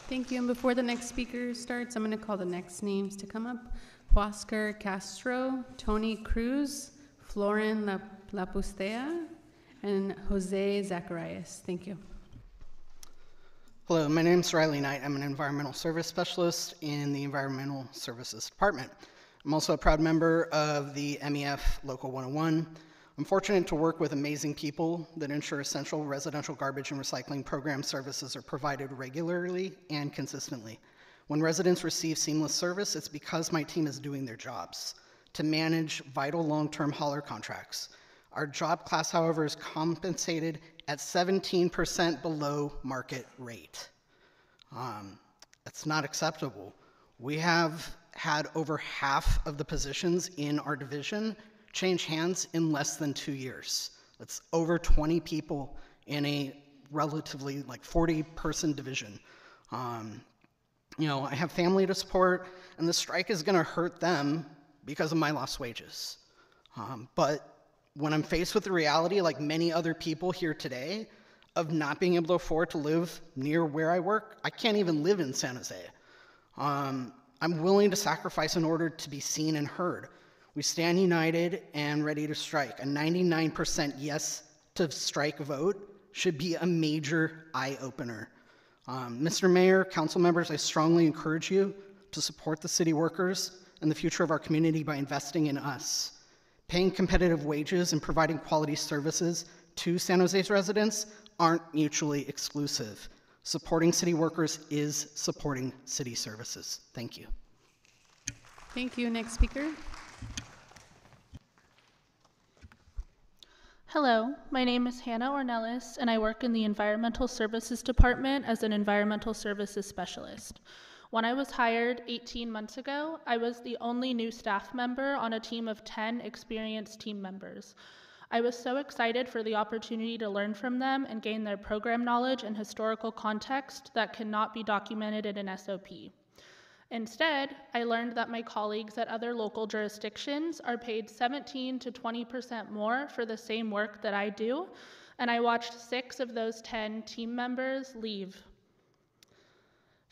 Thank you, and before the next speaker starts, I'm gonna call the next names to come up. Oscar Castro, Tony Cruz, Florin Lapustea, and Jose Zacharias. Thank you. Hello, my name is Riley Knight. I'm an environmental service specialist in the Environmental Services Department. I'm also a proud member of the M E F Local one oh one. I'm fortunate to work with amazing people that ensure essential residential garbage and recycling program services are provided regularly and consistently. When residents receive seamless service, it's because my team is doing their jobs to manage vital long-term hauler contracts. Our job class, however, is compensated at seventeen percent below market rate. Um, that's not acceptable. We have had over half of the positions in our division change hands in less than two years. That's over twenty people in a relatively like forty person division. Um, you know, I have family to support, and the strike is gonna hurt them because of my lost wages. Um, but when I'm faced with the reality, like many other people here today, of not being able to afford to live near where I work, I can't even live in San Jose. Um, I'm willing to sacrifice in order to be seen and heard. We stand united and ready to strike. A ninety-nine percent yes to strike vote should be a major eye-opener. Um, Mister Mayor, council members, I strongly encourage you to support the city workers and the future of our community by investing in us. Paying competitive wages and providing quality services to San Jose's residents aren't mutually exclusive. Supporting city workers is supporting city services. Thank you. Thank you. Next speaker. Hello, my name is Hannah Ornelas, and I work in the Environmental Services Department as an Environmental Services Specialist. When I was hired eighteen months ago, I was the only new staff member on a team of ten experienced team members. I was so excited for the opportunity to learn from them and gain their program knowledge and historical context that cannot be documented in an S O P. Instead, I learned that my colleagues at other local jurisdictions are paid seventeen to twenty percent more for the same work that I do, and I watched six of those ten team members leave.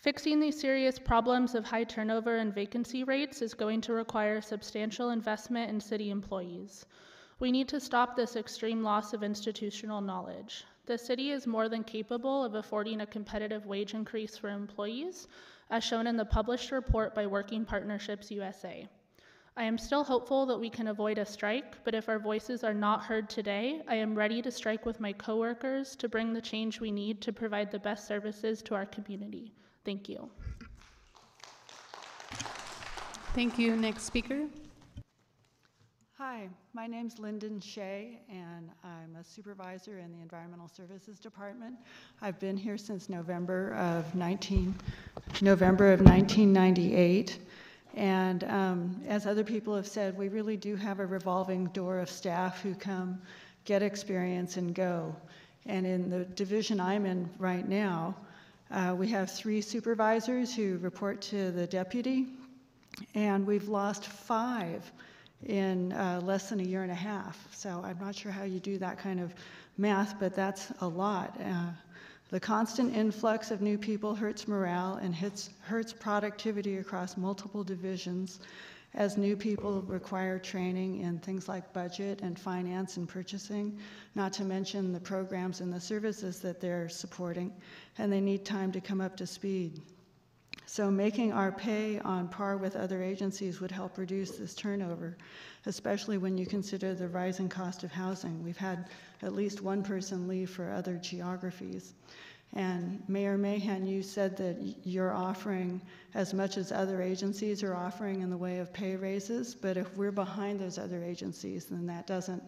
Fixing these serious problems of high turnover and vacancy rates is going to require substantial investment in city employees. We need to stop this extreme loss of institutional knowledge. The city is more than capable of affording a competitive wage increase for employees, as shown in the published report by Working Partnerships U S A. I am still hopeful that we can avoid a strike, but if our voices are not heard today, I am ready to strike with my coworkers to bring the change we need to provide the best services to our community. Thank you. Thank you. Next speaker. Hi, my name's Lyndon Shea, and I'm a supervisor in the Environmental Services Department. I've been here since November of nineteen, November of nineteen ninety-eight, and um, as other people have said, we really do have a revolving door of staff who come, get experience, and go. And in the division I'm in right now, uh, we have three supervisors who report to the deputy, and we've lost five in uh, less than a year and a half. So I'm not sure how you do that kind of math, but that's a lot. Uh, the constant influx of new people hurts morale and hits, hurts productivity across multiple divisions, as new people require training in things like budget and finance and purchasing, not to mention the programs and the services that they're supporting, and they need time to come up to speed. So making our pay on par with other agencies would help reduce this turnover, especially when you consider the rising cost of housing. We've had at least one person leave for other geographies. And Mayor Mahan, you said that you're offering as much as other agencies are offering in the way of pay raises, but if we're behind those other agencies, then that doesn't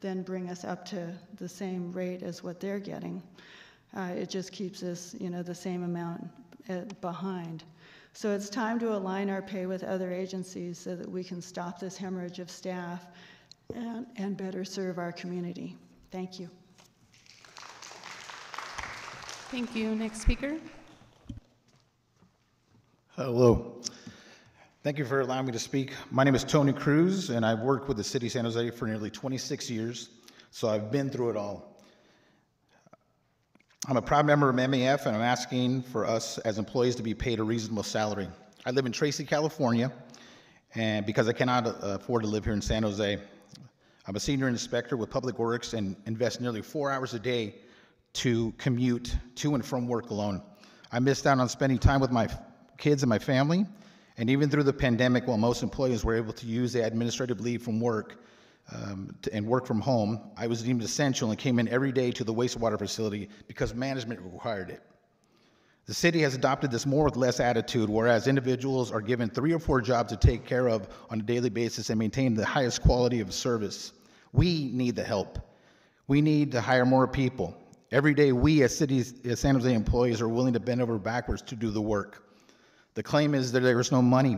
then bring us up to the same rate as what they're getting. Uh, it just keeps us, you know, the same amount behind. So it's time to align our pay with other agencies so that we can stop this hemorrhage of staff and, and better serve our community. Thank you. Thank you. Next speaker. Hello. Thank you for allowing me to speak. My name is Tony Cruz, and I've worked with the City of San Jose for nearly twenty-six years, so I've been through it all. I'm a proud member of M E F, and I'm asking for us as employees to be paid a reasonable salary. I live in Tracy, California, and because I cannot afford to live here in San Jose. I'm a senior inspector with Public Works and invest nearly four hours a day to commute to and from work alone. I missed out on spending time with my kids and my family, and even through the pandemic, while most employees were able to use the administrative leave from work um, to, and work from home, I was deemed essential and came in every day to the wastewater facility because management required it. The city has adopted this more with less attitude, whereas individuals are given three or four jobs to take care of on a daily basis and maintain the highest quality of service. We need the help. We need to hire more people. Every day we as city, as San Jose employees are willing to bend over backwards to do the work. The claim is that there is no money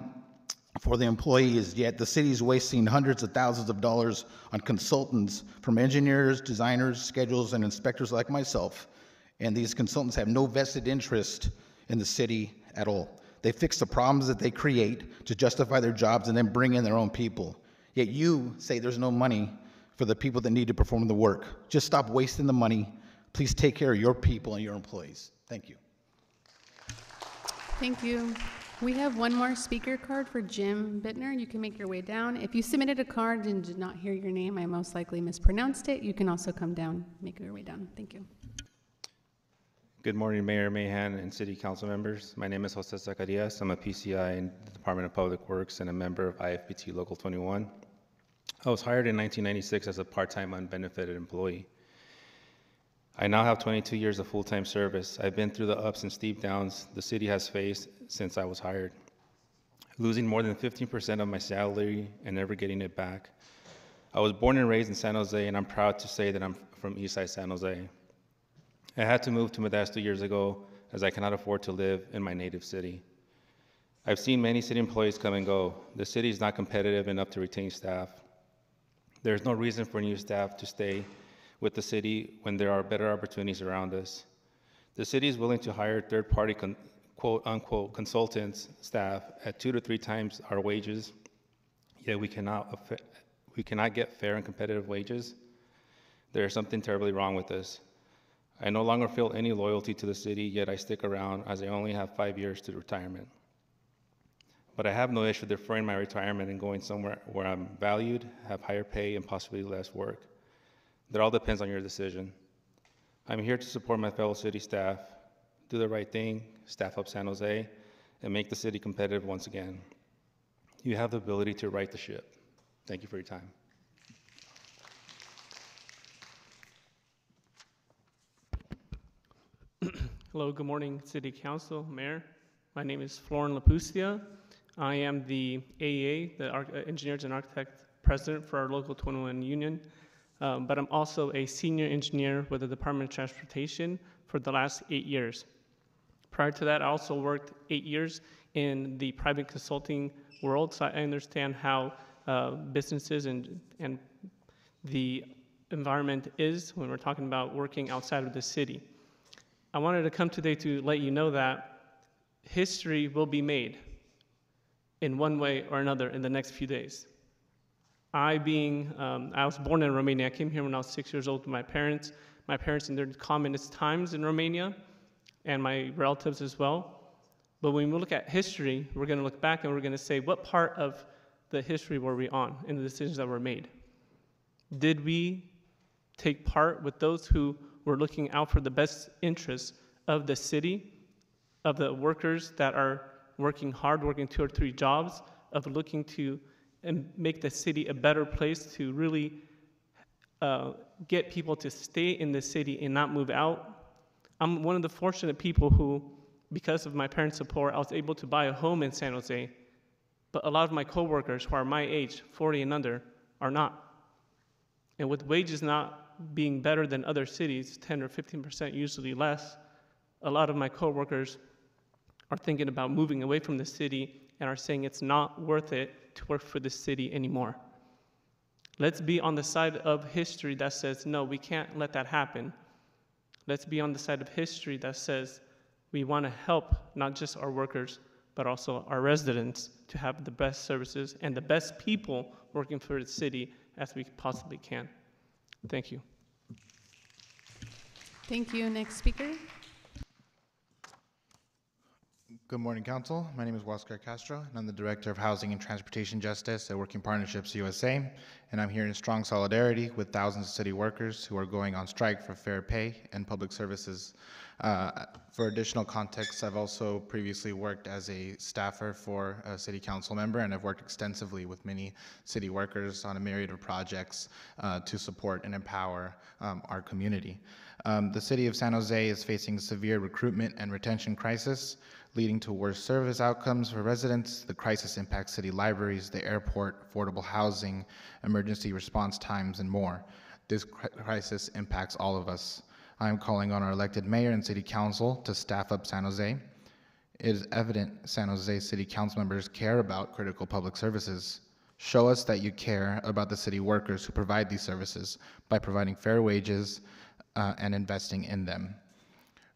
for the employees, yet the city is wasting hundreds of thousands of dollars on consultants from engineers, designers, schedules, and inspectors like myself. And these consultants have no vested interest in the city at all. They fix the problems that they create to justify their jobs and then bring in their own people. Yet you say there's no money for the people that need to perform the work. Just stop wasting the money. Please take care of your people and your employees. Thank you. Thank you. We have one more speaker card for Jim Bittner. You can make your way down. If you submitted a card and did not hear your name, I most likely mispronounced it. You can also come down, make your way down. Thank you. Good morning, Mayor Mahan and City Council members. My name is Jose Zacarias. I'm a P C I in the Department of Public Works and a member of I F P T E Local twenty-one. I was hired in nineteen ninety-six as a part-time unbenefited employee. I now have twenty-two years of full-time service. I've been through the ups and steep downs the city has faced since I was hired, losing more than fifteen percent of my salary and never getting it back. I was born and raised in San Jose, and I'm proud to say that I'm from Eastside San Jose. I had to move to Modesto years ago as I cannot afford to live in my native city. I've seen many city employees come and go. The city is not competitive enough to retain staff. There's no reason for new staff to stay with the city when there are better opportunities around us. The city is willing to hire third-party con quote-unquote consultants staff at two to three times our wages, yet we cannot, we cannot get fair and competitive wages. There's something terribly wrong with us. I no longer feel any loyalty to the city, yet I stick around as I only have five years to retirement. But I have no issue deferring my retirement and going somewhere where I'm valued, have higher pay, and possibly less work. That all depends on your decision. I'm here to support my fellow city staff, do the right thing, staff up San Jose, and make the city competitive once again. You have the ability to right the ship. Thank you for your time. Hello, good morning, City Council, Mayor. My name is Florin Lapustea. I am the A E A, the Ar Engineers and Architect President for our Local twenty-one Union. Um, but I'm also a senior engineer with the Department of Transportation for the last eight years. Prior to that, I also worked eight years in the private consulting world, so I understand how uh, businesses and, and the environment is when we're talking about working outside of the city. I wanted to come today to let you know that history will be made in one way or another in the next few days. I being, um, I was born in Romania. I came here when I was six years old with my parents. My parents in their communist times in Romania, and my relatives as well. But when we look at history, we're gonna look back and we're gonna say, what part of the history were we on in the decisions that were made? Did we take part with those who were looking out for the best interests of the city, of the workers that are working hard, working two or three jobs, of looking to and make the city a better place to really uh, get people to stay in the city and not move out? I'm one of the fortunate people who, because of my parents' support, I was able to buy a home in San Jose, but a lot of my coworkers who are my age, forty and under, are not. And with wages not being better than other cities, ten or fifteen percent usually less, a lot of my coworkers are thinking about moving away from the city and are saying it's not worth it to work for the city anymore. Let's be on the side of history that says, no, we can't let that happen. Let's be on the side of history that says we want to help not just our workers, but also our residents to have the best services and the best people working for the city as we possibly can. Thank you. Thank you. Next speaker. Good morning, Council. My name is Oscar Castro, and I'm the Director of Housing and Transportation Justice at Working Partnerships U S A, and I'm here in strong solidarity with thousands of city workers who are going on strike for fair pay and public services. Uh, for additional context, I've also previously worked as a staffer for a city council member, and I've worked extensively with many city workers on a myriad of projects uh, to support and empower um, our community. Um, the city of San Jose is facing severe recruitment and retention crisis, leading to worse service outcomes for residents. The crisis impacts city libraries, the airport, affordable housing, emergency response times, and more. This crisis impacts all of us. I'm calling on our elected mayor and city council to staff up San Jose. It is evident San Jose city council members care about critical public services. Show us that you care about the city workers who provide these services by providing fair wages uh, and investing in them.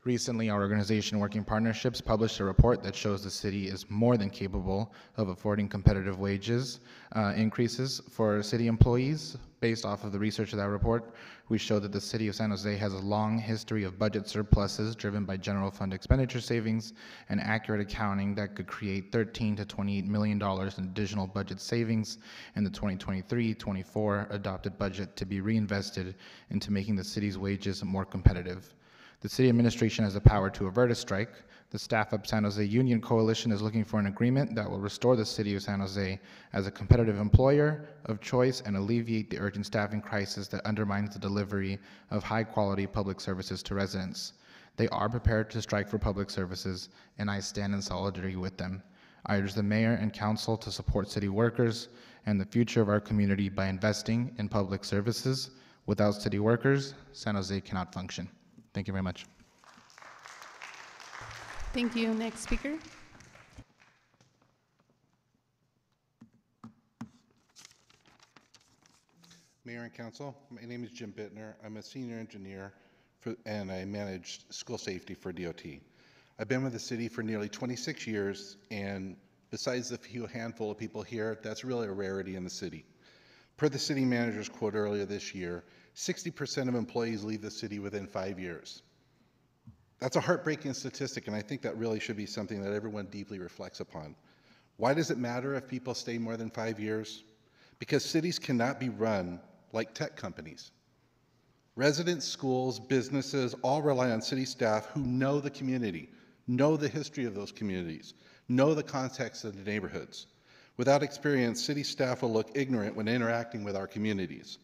Recently, our organization, Working Partnerships, published a report that shows the city is more than capable of affording competitive wages uh, increases for city employees. Based off of the research of that report, we show that the city of San Jose has a long history of budget surpluses driven by general fund expenditure savings and accurate accounting that could create thirteen to twenty-eight million dollars in additional budget savings in the twenty twenty-three twenty-four adopted budget to be reinvested into making the city's wages more competitive. The city administration has the power to avert a strike. The Staff Up San Jose Union Coalition is looking for an agreement that will restore the city of San Jose as a competitive employer of choice and alleviate the urgent staffing crisis that undermines the delivery of high quality public services to residents. They are prepared to strike for public services, and I stand in solidarity with them. I urge the mayor and council to support city workers and the future of our community by investing in public services. Without city workers, San Jose cannot function. Thank you very much. Thank you. Next speaker. Mayor and Council, my name is Jim Bittner. I'm a senior engineer for, and I manage school safety for D O T. I've been with the city for nearly twenty-six years, and besides the few handful of people here, that's really a rarity in the city. Per the city manager's quote earlier this year, sixty percent of employees leave the city within five years. That's a heartbreaking statistic, and I think that really should be something that everyone deeply reflects upon. Why does it matter if people stay more than five years? Because cities cannot be run like tech companies. Residents, schools, businesses all rely on city staff who know the community, know the history of those communities, know the context of the neighborhoods. Without experience, city staff will look ignorant when interacting with our communities.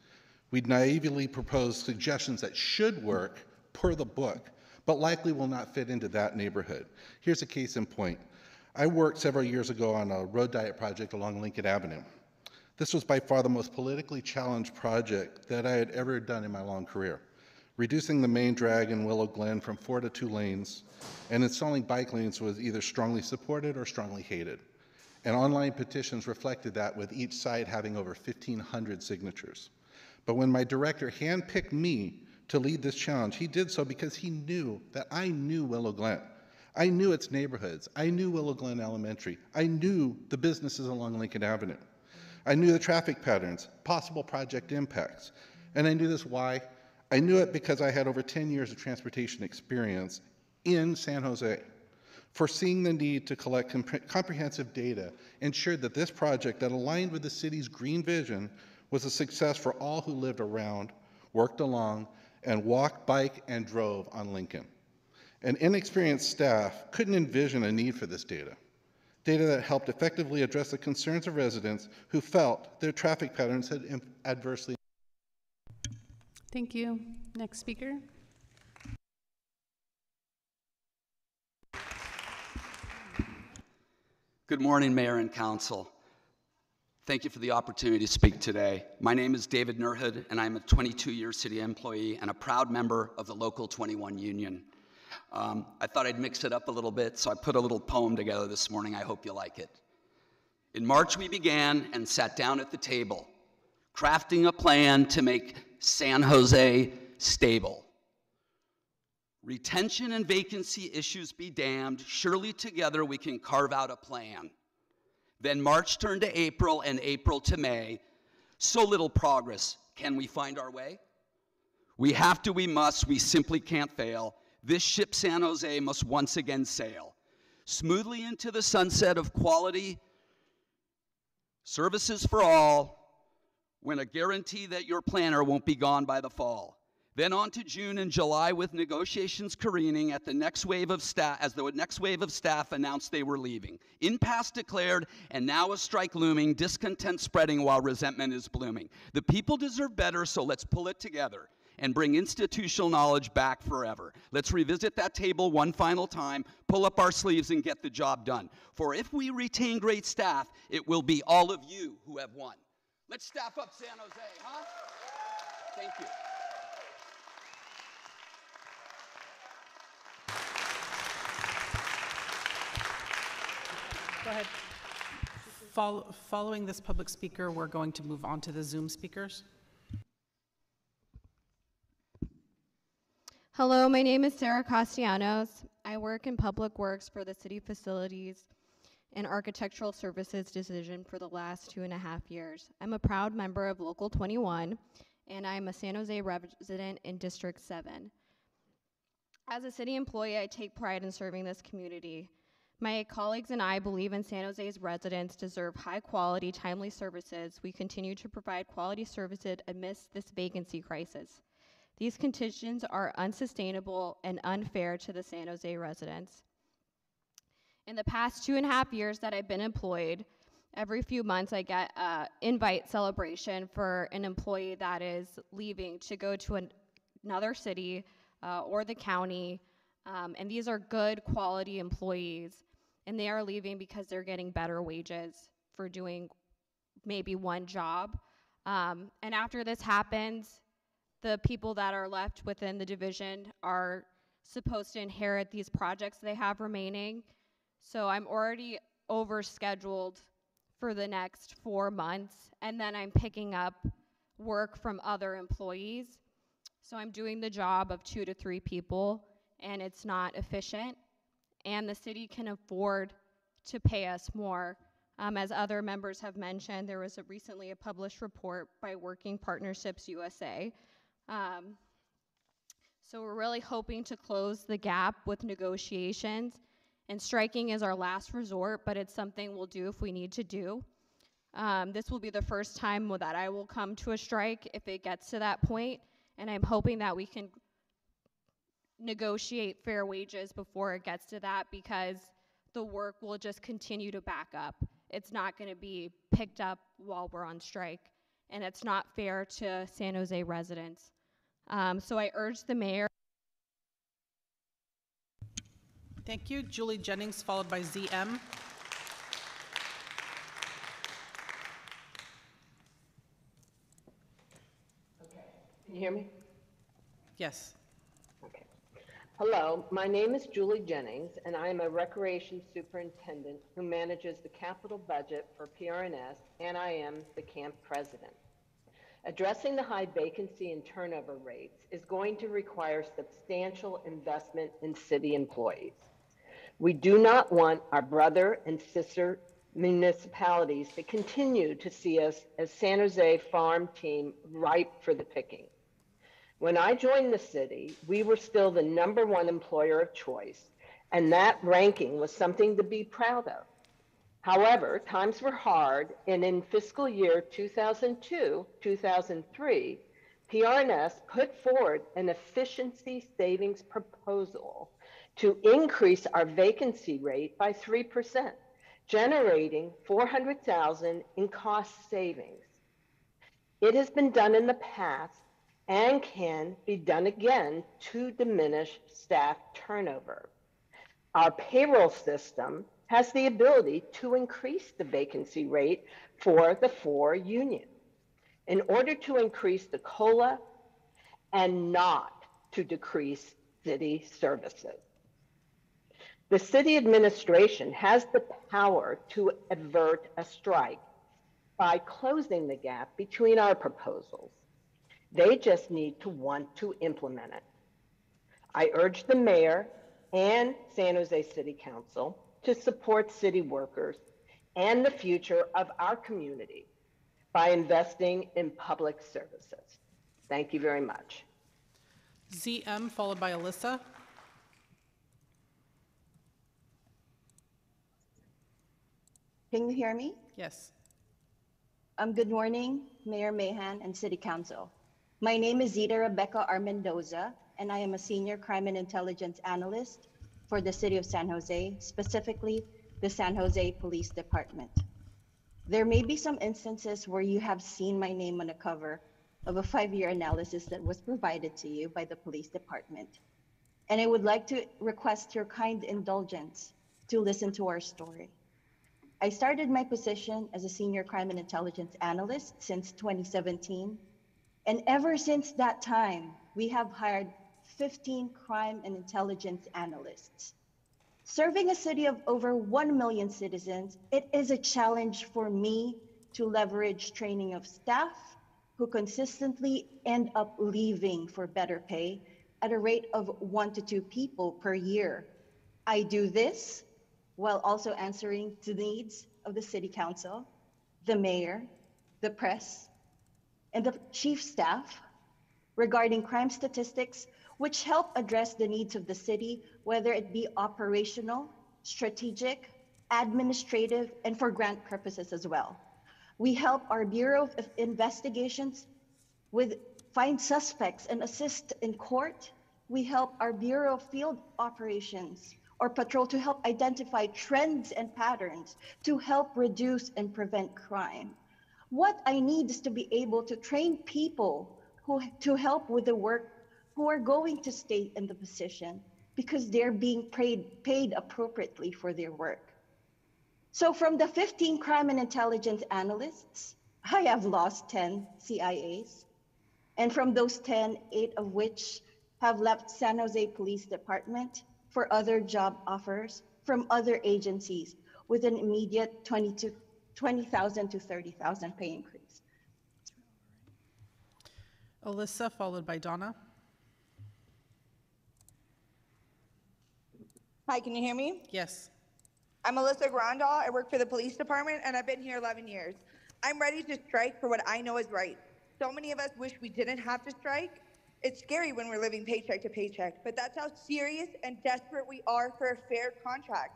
We'd naively propose suggestions that should work per the book, but likely will not fit into that neighborhood. Here's a case in point. I worked several years ago on a road diet project along Lincoln Avenue. This was by far the most politically challenged project that I had ever done in my long career. Reducing the main drag in Willow Glen from four to two lanes and installing bike lanes was either strongly supported or strongly hated. And online petitions reflected that, with each side having over fifteen hundred signatures. But when my director handpicked me to lead this challenge, he did so because he knew that I knew Willow Glen. I knew its neighborhoods. I knew Willow Glen Elementary. I knew the businesses along Lincoln Avenue. I knew the traffic patterns, possible project impacts. And I knew this why. I knew it because I had over ten years of transportation experience in San Jose. Foreseeing the need to collect comp- comprehensive data ensured that this project that aligned with the city's green vision was a success for all who lived around, worked along, and walked, bike, and drove on Lincoln. An inexperienced staff couldn't envision a need for this data, data that helped effectively address the concerns of residents who felt their traffic patterns had adversely. Thank you. Next speaker. Good morning, Mayor and Council. Thank you for the opportunity to speak today. My name is David Nurhood, and I'm a twenty-two-year city employee and a proud member of the Local twenty-one Union. Um, I thought I'd mix it up a little bit, so I put a little poem together this morning. I hope you like it. In March, we began and sat down at the table, crafting a plan to make San Jose stable. Retention and vacancy issues be damned, surely together we can carve out a plan. Then March turned to April and April to May. So little progress. Can we find our way? We have to, we must, we simply can't fail. This ship San Jose must once again sail. Smoothly into the sunset of quality services for all, when a guarantee that your planner won't be gone by the fall. Then on to June and July with negotiations careening at the next wave of staff, as the next wave of staff announced they were leaving. Impasse declared, and now a strike looming, discontent spreading while resentment is blooming. The people deserve better, so let's pull it together and bring institutional knowledge back forever. Let's revisit that table one final time, pull up our sleeves and get the job done. For if we retain great staff, it will be all of you who have won. Let's staff up San Jose, huh? Thank you. Go ahead. Follow, following this public speaker, we're going to move on to the Zoom speakers. Hello, my name is Sarah Castellanos. I work in public works for the city facilities and architectural services division for the last two and a half years. I'm a proud member of Local twenty-one, and I'm a San Jose resident in District seven. As a city employee, I take pride in serving this community. My colleagues and I believe in San Jose's residents deserve high quality, timely services. We continue to provide quality services amidst this vacancy crisis. These conditions are unsustainable and unfair to the San Jose residents. In the past two and a half years that I've been employed, every few months I get an invite celebration for an employee that is leaving to go to an, another city uh, or the county, um, and these are good quality employees. And they are leaving because they're getting better wages for doing maybe one job. Um, and after this happens, the people that are left within the division are supposed to inherit these projects they have remaining. So I'm already overscheduled for the next four months, and then I'm picking up work from other employees. So I'm doing the job of two to three people, and it's not efficient. And the city can afford to pay us more. Um, as other members have mentioned, there was a recently a published report by Working Partnerships U S A. Um, so we're really hoping to close the gap with negotiations, and striking is our last resort, but it's something we'll do if we need to do. Um, this will be the first time that I will come to a strike if it gets to that point, and I'm hoping that we can negotiate fair wages before it gets to that, because the work will just continue to back up. It's not going to be picked up while we're on strike, and it's not fair to San Jose residents. Um, so I urge the mayor. Thank you. Julie Jennings, followed by Z M. Okay. Can you hear me? Yes. Okay. Hello, my name is Julie Jennings, and I am a recreation superintendent who manages the capital budget for P R N S, and I am the camp president. Addressing the high vacancy and turnover rates is going to require substantial investment in city employees. We do not want our brother and sister municipalities to continue to see us as San Jose farm team ripe for the picking. When I joined the city, we were still the number one employer of choice, and that ranking was something to be proud of. However, times were hard, and in fiscal year two thousand two, two thousand three, P R N S put forward an efficiency savings proposal to increase our vacancy rate by three percent, generating four hundred thousand dollars in cost savings. It has been done in the past and can be done again to diminish staff turnover. Our payroll system has the ability to increase the vacancy rate for the four union in order to increase the COLA and not to decrease city services. The city administration has the power to avert a strike by closing the gap between our proposals. They just need to want to implement it. I urge the mayor and San Jose City Council to support city workers and the future of our community by investing in public services. Thank you very much. Z M followed by Alyssa. Can you hear me? Yes. Um, good morning, Mayor Mahan and City Council. My name is Zita Rebecca Armendoza, and I am a senior crime and intelligence analyst for the City of San Jose, specifically the San Jose Police Department. There may be some instances where you have seen my name on the cover of a five-year analysis that was provided to you by the police department. And I would like to request your kind indulgence to listen to our story. I started my position as a senior crime and intelligence analyst since twenty seventeen. And ever since that time, we have hired fifteen crime and intelligence analysts. Serving a city of over one million citizens, it is a challenge for me to leverage training of staff who consistently end up leaving for better pay at a rate of one to two people per year. I do this while also answering to the needs of the city council, the mayor, the press, and the chief staff regarding crime statistics, which help address the needs of the city, whether it be operational, strategic, administrative, and for grant purposes as well. We help our Bureau of Investigations with find suspects and assist in court. We help our Bureau of Field Operations or patrol to help identify trends and patterns to help reduce and prevent crime. What I need is to be able to train people who to help with the work who are going to stay in the position because they're being paid, paid appropriately for their work. So from the fifteen crime and intelligence analysts, I have lost ten C I As. And from those ten, eight of which have left San Jose Police Department for other job offers from other agencies with an immediate twenty thousand to thirty thousand pay increase. Alyssa followed by Donna. Hi, can you hear me? Yes. I'm Alyssa Grandal. I work for the police department, and I've been here eleven years. I'm ready to strike for what I know is right. So many of us wish we didn't have to strike. It's scary when we're living paycheck to paycheck, but that's how serious and desperate we are for a fair contract.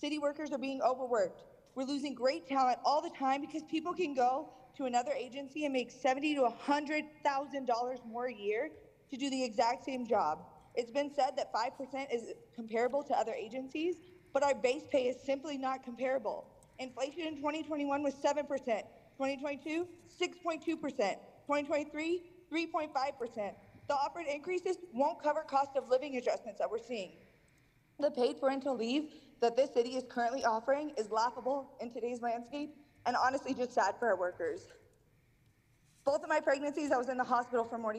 City workers are being overworked. We're losing great talent all the time because people can go to another agency and make seventy thousand dollars to one hundred thousand dollars more a year to do the exact same job. It's been said that five percent is comparable to other agencies, but our base pay is simply not comparable. Inflation in twenty twenty-one was seven percent, twenty twenty-two, six point two percent, twenty twenty-three, three point five percent. The offered increases won't cover cost of living adjustments that we're seeing. The paid parental leave that this city is currently offering is laughable in today's landscape and honestly just sad for our workers. Both of my pregnancies, I was in the hospital for more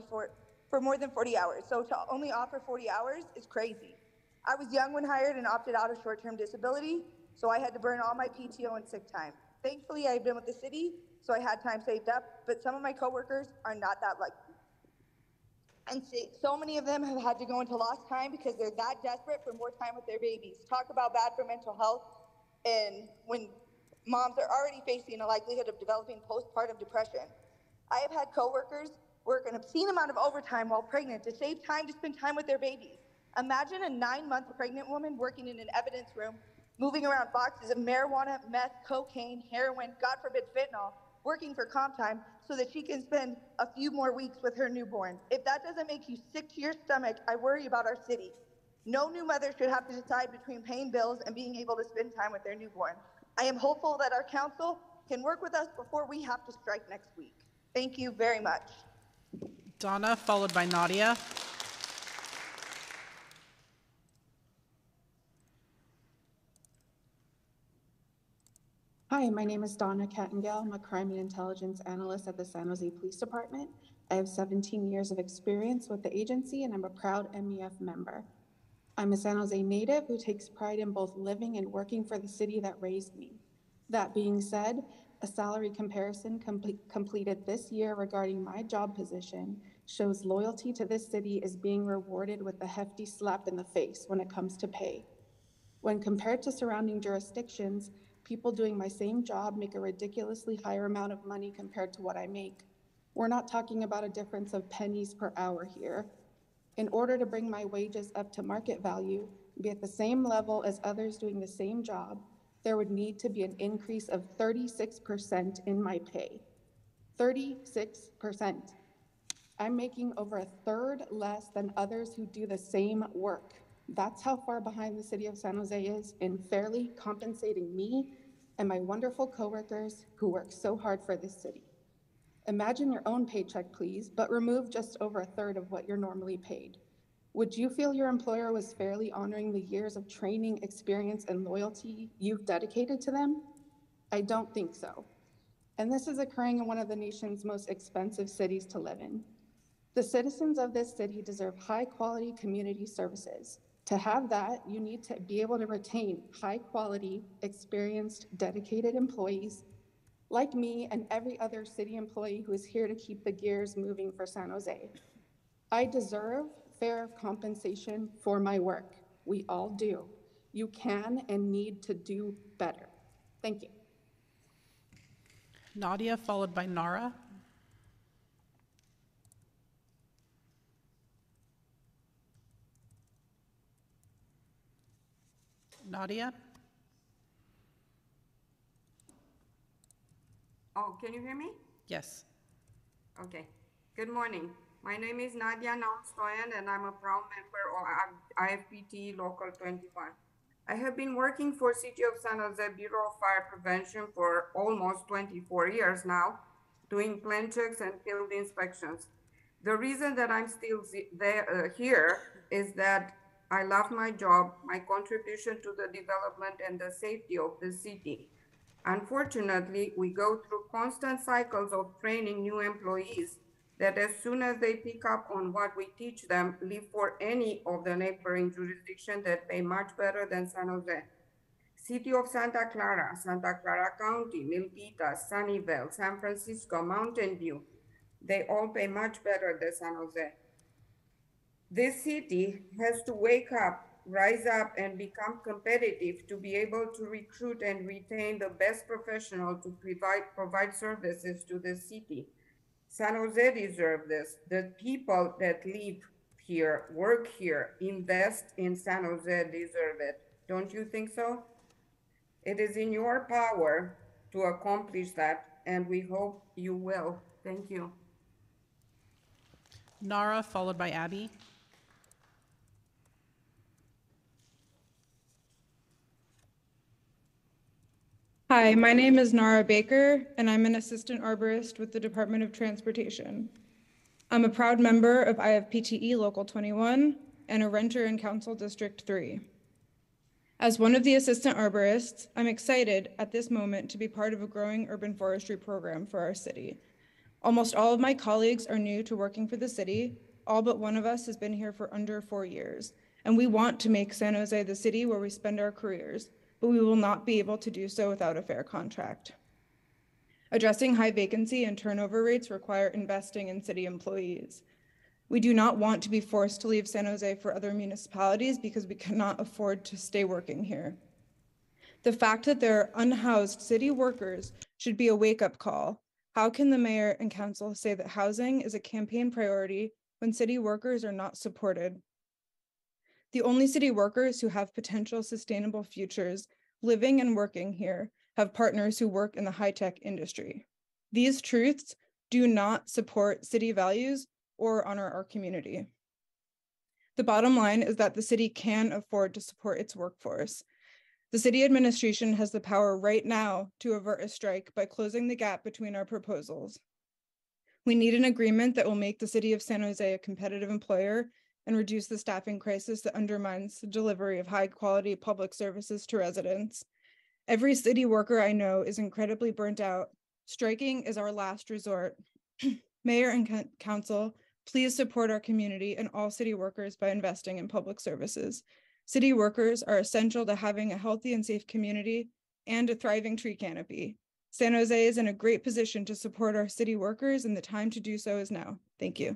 than forty hours, so to only offer forty hours is crazy. I was young when hired and opted out of short-term disability, so I had to burn all my P T O and sick time. Thankfully, I've been with the city, so I had time saved up, but some of my coworkers are not that lucky. And so many of them have had to go into lost time because they're that desperate for more time with their babies. Talk about bad for mental health, and when moms are already facing a likelihood of developing postpartum depression. I have had coworkers work an obscene amount of overtime while pregnant to save time to spend time with their babies. Imagine a nine-month pregnant woman working in an evidence room, moving around boxes of marijuana, meth, cocaine, heroin, God forbid fentanyl, working for comp time so that she can spend a few more weeks with her newborn. If that doesn't make you sick to your stomach, I worry about our city. No new mother should have to decide between paying bills and being able to spend time with their newborn. I am hopeful that our council can work with us before we have to strike next week. Thank you very much. Donna, followed by Nadia. Hi, my name is Donna Cattingale. I'm a crime and intelligence analyst at the San Jose Police Department. I have seventeen years of experience with the agency, and I'm a proud M E F member. I'm a San Jose native who takes pride in both living and working for the city that raised me. That being said, A salary comparison complete, completed this year regarding my job position shows loyalty to this city is being rewarded with a hefty slap in the face when it comes to pay. When compared to surrounding jurisdictions, people doing my same job make a ridiculously higher amount of money compared to what I make. We're not talking about a difference of pennies per hour here. In order to bring my wages up to market value, be at the same level as others doing the same job, there would need to be an increase of thirty-six percent in my pay. thirty-six percent. I'm making over a third less than others who do the same work. That's how far behind the city of San Jose is in fairly compensating me and my wonderful coworkers who work so hard for this city. Imagine your own paycheck, please, but remove just over a third of what you're normally paid. Would you feel your employer was fairly honoring the years of training, experience, and loyalty you've dedicated to them? I don't think so. And this is occurring in one of the nation's most expensive cities to live in. The citizens of this city deserve high-quality community services. To have that, you need to be able to retain high-quality, experienced, dedicated employees like me and every other city employee who is here to keep the gears moving for San Jose. I deserve fair compensation for my work. We all do. You can and need to do better. Thank you. Nadia, followed by Nara. Nadia? Oh, can you hear me? Yes. Okay. Good morning. My name is Nadia Naumstoyan, and I'm a proud member of I F P T E Local twenty-one. I have been working for City of San Jose Bureau of Fire Prevention for almost twenty-four years now, doing plan checks and field inspections. The reason that I'm still there, uh, here is that I love my job, my contribution to the development and the safety of the city. Unfortunately, we go through constant cycles of training new employees that as soon as they pick up on what we teach them, leave for any of the neighboring jurisdictions that pay much better than San Jose. City of Santa Clara, Santa Clara County, Milpitas, Sunnyvale, San Francisco, Mountain View, they all pay much better than San Jose. This city has to wake up, rise up, and become competitive to be able to recruit and retain the best professional to provide, provide services to the city. San Jose deserves this. The people that live here, work here, invest in San Jose deserve it. Don't you think so? It is in your power to accomplish that, and we hope you will. Thank you. Nara, followed by Abby. Hi, my name is Nara Baker, and I'm an assistant arborist with the Department of Transportation. I'm a proud member of I F P T E Local twenty-one and a renter in Council District three. As one of the assistant arborists, I'm excited at this moment to be part of a growing urban forestry program for our city. Almost all of my colleagues are new to working for the city. All but one of us has been here for under four years, and we want to make San Jose the city where we spend our careers, but we will not be able to do so without a fair contract. Addressing high vacancy and turnover rates require investing in city employees. We do not want to be forced to leave San Jose for other municipalities because we cannot afford to stay working here. The fact that there are unhoused city workers should be a wake-up call. How can the mayor and council say that housing is a campaign priority when city workers are not supported? The only city workers who have potential sustainable futures living and working here have partners who work in the high-tech industry. These truths do not support city values or honor our community. The bottom line is that the city can afford to support its workforce. The city administration has the power right now to avert a strike by closing the gap between our proposals. We need an agreement that will make the city of San Jose a competitive employer and reduce the staffing crisis that undermines the delivery of high-quality public services to residents. Every city worker I know is incredibly burnt out. Striking is our last resort. Mayor and council, please support our community and all city workers by investing in public services. City workers are essential to having a healthy and safe community and a thriving tree canopy. San Jose is in a great position to support our city workers, and the time to do so is now. Thank you.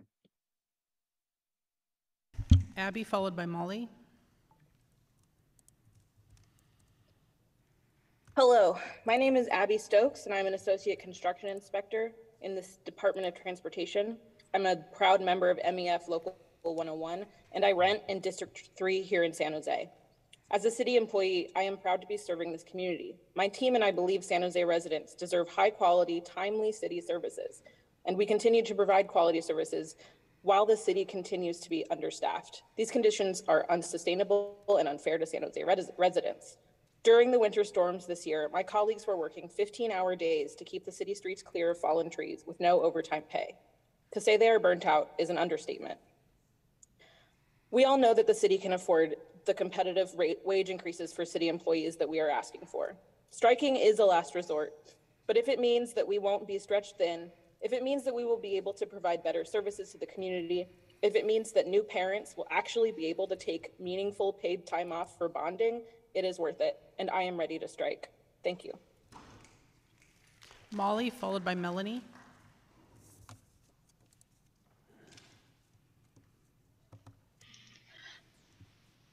Abby, followed by Molly. Hello, my name is Abby Stokes, and I'm an associate construction inspector in the Department of Transportation. I'm a proud member of M E F Local one oh one, and I rent in District three here in San Jose. As a city employee, I am proud to be serving this community. My team and I believe San Jose residents deserve high quality, timely city services, and we continue to provide quality services while the city continues to be understaffed. These conditions are unsustainable and unfair to San Jose res- residents. During the winter storms this year, my colleagues were working fifteen hour days to keep the city streets clear of fallen trees with no overtime pay. To say they are burnt out is an understatement. We all know that the city can afford the competitive rate wage increases for city employees that we are asking for. Striking is a last resort, but if it means that we won't be stretched thin, if it means that we will be able to provide better services to the community, if it means that new parents will actually be able to take meaningful paid time off for bonding, it is worth it, and I am ready to strike. Thank you. Molly, followed by Melanie.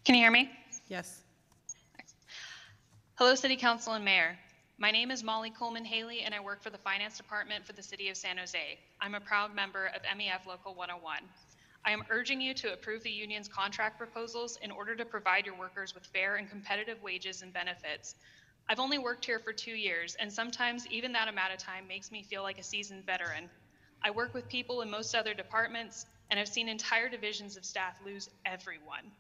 Can you hear me? Yes. Hello, City Council and Mayor. My name is Molly Coleman Haley, and I work for the Finance Department for the City of San Jose. I'm a proud member of M E F Local one oh one. I am urging you to approve the union's contract proposals in order to provide your workers with fair and competitive wages and benefits. I've only worked here for two years, and sometimes even that amount of time makes me feel like a seasoned veteran. I work with people in most other departments, and I've seen entire divisions of staff lose everyone.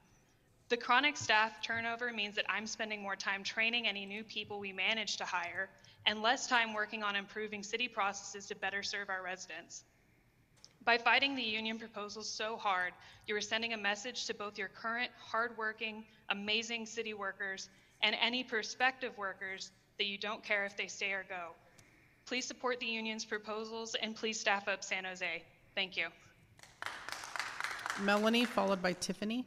The chronic staff turnover means that I'm spending more time training any new people we manage to hire, and less time working on improving city processes to better serve our residents. By fighting the union proposals so hard, you are sending a message to both your current hardworking, amazing city workers and any prospective workers that you don't care if they stay or go. Please support the union's proposals and please staff up San Jose. Thank you. Melanie, followed by Tiffany.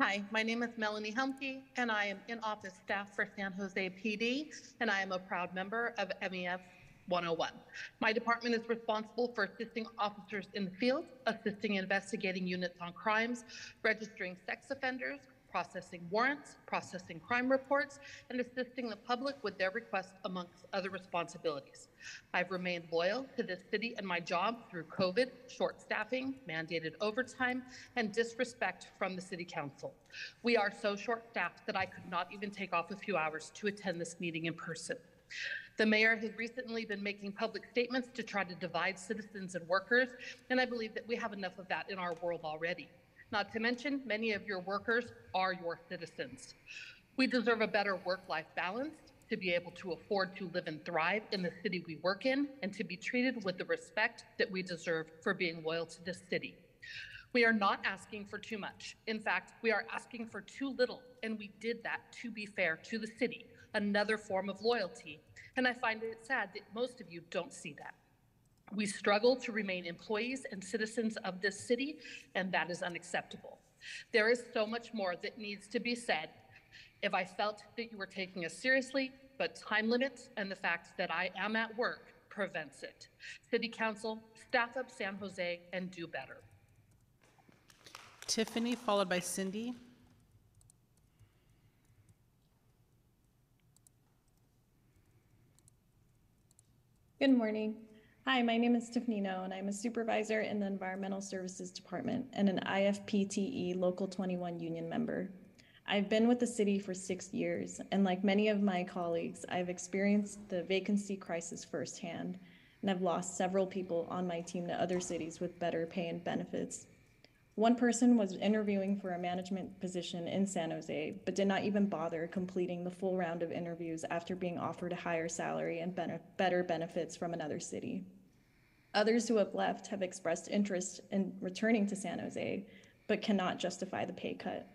Hi, my name is Melanie Humke, and I am in-office staff for San Jose P D, and I am a proud member of M E F one oh one. My department is responsible for assisting officers in the field, assisting investigating units on crimes, registering sex offenders, processing warrants, processing crime reports, and assisting the public with their requests amongst other responsibilities. I've remained loyal to this city and my job through COVID, short staffing, mandated overtime, and disrespect from the City Council. We are so short-staffed that I could not even take off a few hours to attend this meeting in person. The mayor has recently been making public statements to try to divide citizens and workers, and I believe that we have enough of that in our world already. Not to mention, many of your workers are your citizens. We deserve a better work-life balance, to be able to afford to live and thrive in the city we work in, and to be treated with the respect that we deserve for being loyal to this city. We are not asking for too much. In fact, we are asking for too little, and we did that to be fair to the city, another form of loyalty. And I find it sad that most of you don't see that. We struggle to remain employees and citizens of this city, and that is unacceptable. There is so much more that needs to be said. If I felt that you were taking us seriously, but time limits and the fact that I am at work prevents it. City Council, staff up San Jose and do better. Tiffany, followed by Cindy. Good morning. Hi, my name is Tiffany No, and I'm a supervisor in the Environmental Services Department and an I F P T E Local twenty-one union member. I've been with the city for six years, and like many of my colleagues, I've experienced the vacancy crisis firsthand, and I've lost several people on my team to other cities with better pay and benefits. One person was interviewing for a management position in San Jose, but did not even bother completing the full round of interviews after being offered a higher salary and ben- better benefits from another city. Others who have left have expressed interest in returning to San Jose, but cannot justify the pay cut.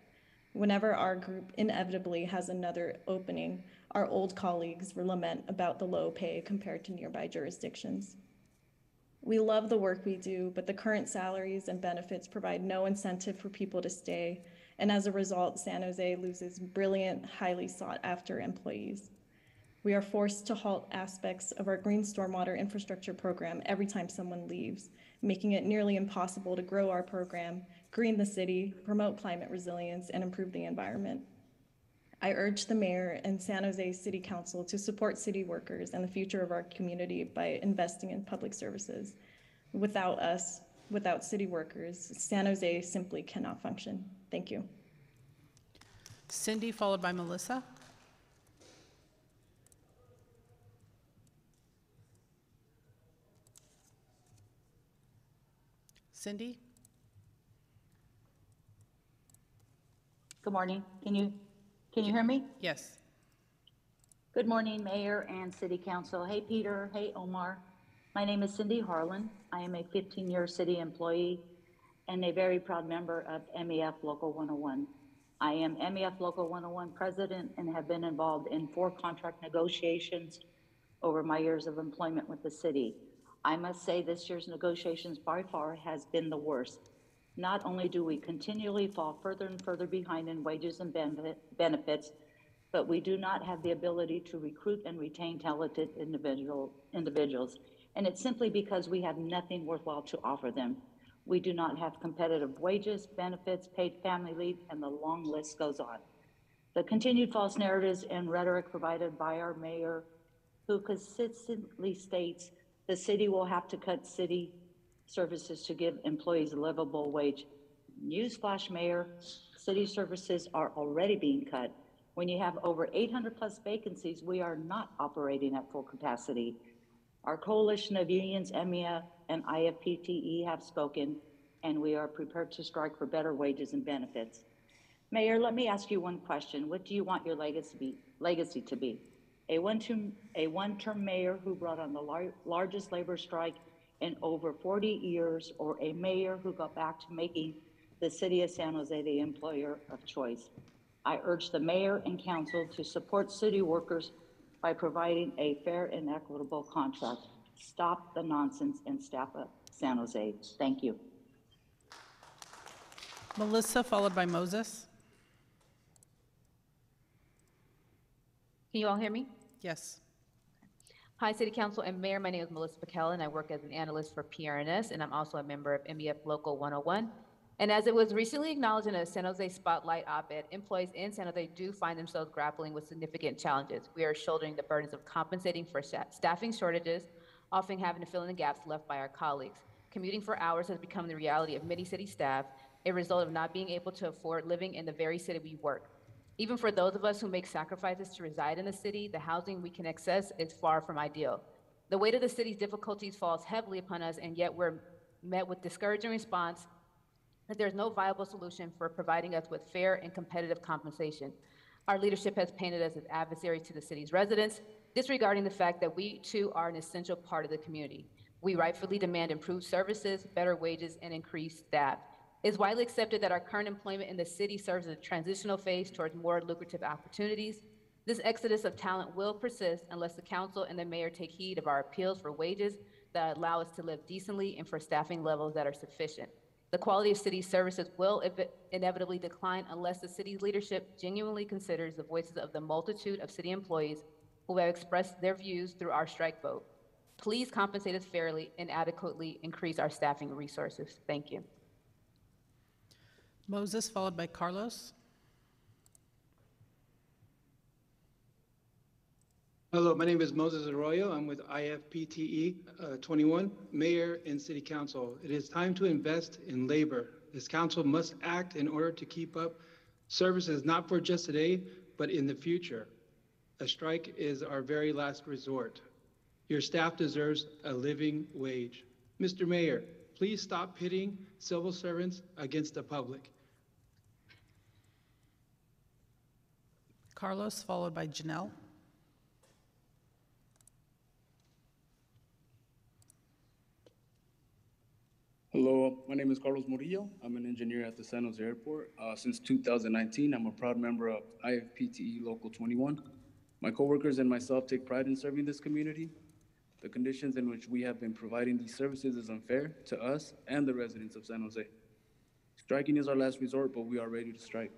Whenever our group inevitably has another opening, our old colleagues lament about the low pay compared to nearby jurisdictions. We love the work we do, but the current salaries and benefits provide no incentive for people to stay, And as a result, San Jose loses brilliant, highly sought after employees. We are forced to halt aspects of our green stormwater infrastructure program every time someone leaves, making it nearly impossible to grow our program, green the city, promote climate resilience, and improve the environment. I urge the mayor and San Jose City Council to support city workers and the future of our community by investing in public services. Without us, without city workers, San Jose simply cannot function. Thank you. Cindy, followed by Melissa. Cindy? Good morning. Can you? Can you hear me? Yes. Good morning, Mayor and City Council. Hey, Peter. Hey, Omar. My name is Cindy Harlan. I am a fifteen-year city employee and a very proud member of M E F Local one oh one. I am M E F Local one oh one president and have been involved in four contract negotiations over my years of employment with the city. I must say this year's negotiations by far has been the worst. Not only do we continually fall further and further behind in wages and benefits, but we do not have the ability to recruit and retain talented individual, individuals. And it's simply because we have nothing worthwhile to offer them. We do not have competitive wages, benefits, paid family leave, and the long list goes on. The continued false narratives and rhetoric provided by our mayor, who consistently states the city will have to cut city services to give employees a livable wage. Newsflash, Mayor, city services are already being cut. When you have over eight hundred plus vacancies, we are not operating at full capacity. Our coalition of unions, M E F and I F P T E, have spoken, and we are prepared to strike for better wages and benefits. Mayor, let me ask you one question. What do you want your legacy, legacy to be? A one-term, a one-term mayor who brought on the lar- largest labor strike in over forty years, or a mayor who got back to making the city of San Jose the employer of choice? I urge the mayor and council to support city workers by providing a fair and equitable contract. Stop the nonsense and staff up San Jose. Thank you. Melissa, followed by Moses. Can you all hear me? Yes. Hi, City Council and Mayor. My name is Melissa McKellen. I work as an analyst for P R N S, and I'm also a member of M E F Local one oh one. And as it was recently acknowledged in a San Jose Spotlight op-ed, employees in San Jose do find themselves grappling with significant challenges. We are shouldering the burdens of compensating for staffing shortages, often having to fill in the gaps left by our colleagues. Commuting for hours has become the reality of many city staff, a result of not being able to afford living in the very city we work. Even for those of us who make sacrifices to reside in the city, the housing we can access is far from ideal. The weight of the city's difficulties falls heavily upon us, and yet we're met with discouraging response that there's no viable solution for providing us with fair and competitive compensation. Our leadership has painted us as adversaries to the city's residents, disregarding the fact that we too are an essential part of the community. We rightfully demand improved services, better wages, and increased staff. It's widely accepted that our current employment in the city serves as a transitional phase towards more lucrative opportunities. This exodus of talent will persist unless the council and the mayor take heed of our appeals for wages that allow us to live decently and for staffing levels that are sufficient. The quality of city services will ev- inevitably decline unless the city's leadership genuinely considers the voices of the multitude of city employees who have expressed their views through our strike vote. Please compensate us fairly and adequately increase our staffing resources. Thank you. Moses, followed by Carlos. Hello, my name is Moses Arroyo. I'm with I F P T E uh, twenty-one, Mayor and City Council. It is time to invest in labor. This council must act in order to keep up services, not for just today, but in the future. A strike is our very last resort. Your staff deserves a living wage. Mister Mayor, please stop pitting civil servants against the public. Carlos, followed by Janelle. Hello, my name is Carlos Murillo. I'm an engineer at the San Jose Airport. Uh, since two thousand nineteen, I'm a proud member of I F P T E Local twenty-one. My coworkers and myself take pride in serving this community. The conditions in which we have been providing these services is unfair to us and the residents of San Jose. Striking is our last resort, but we are ready to strike.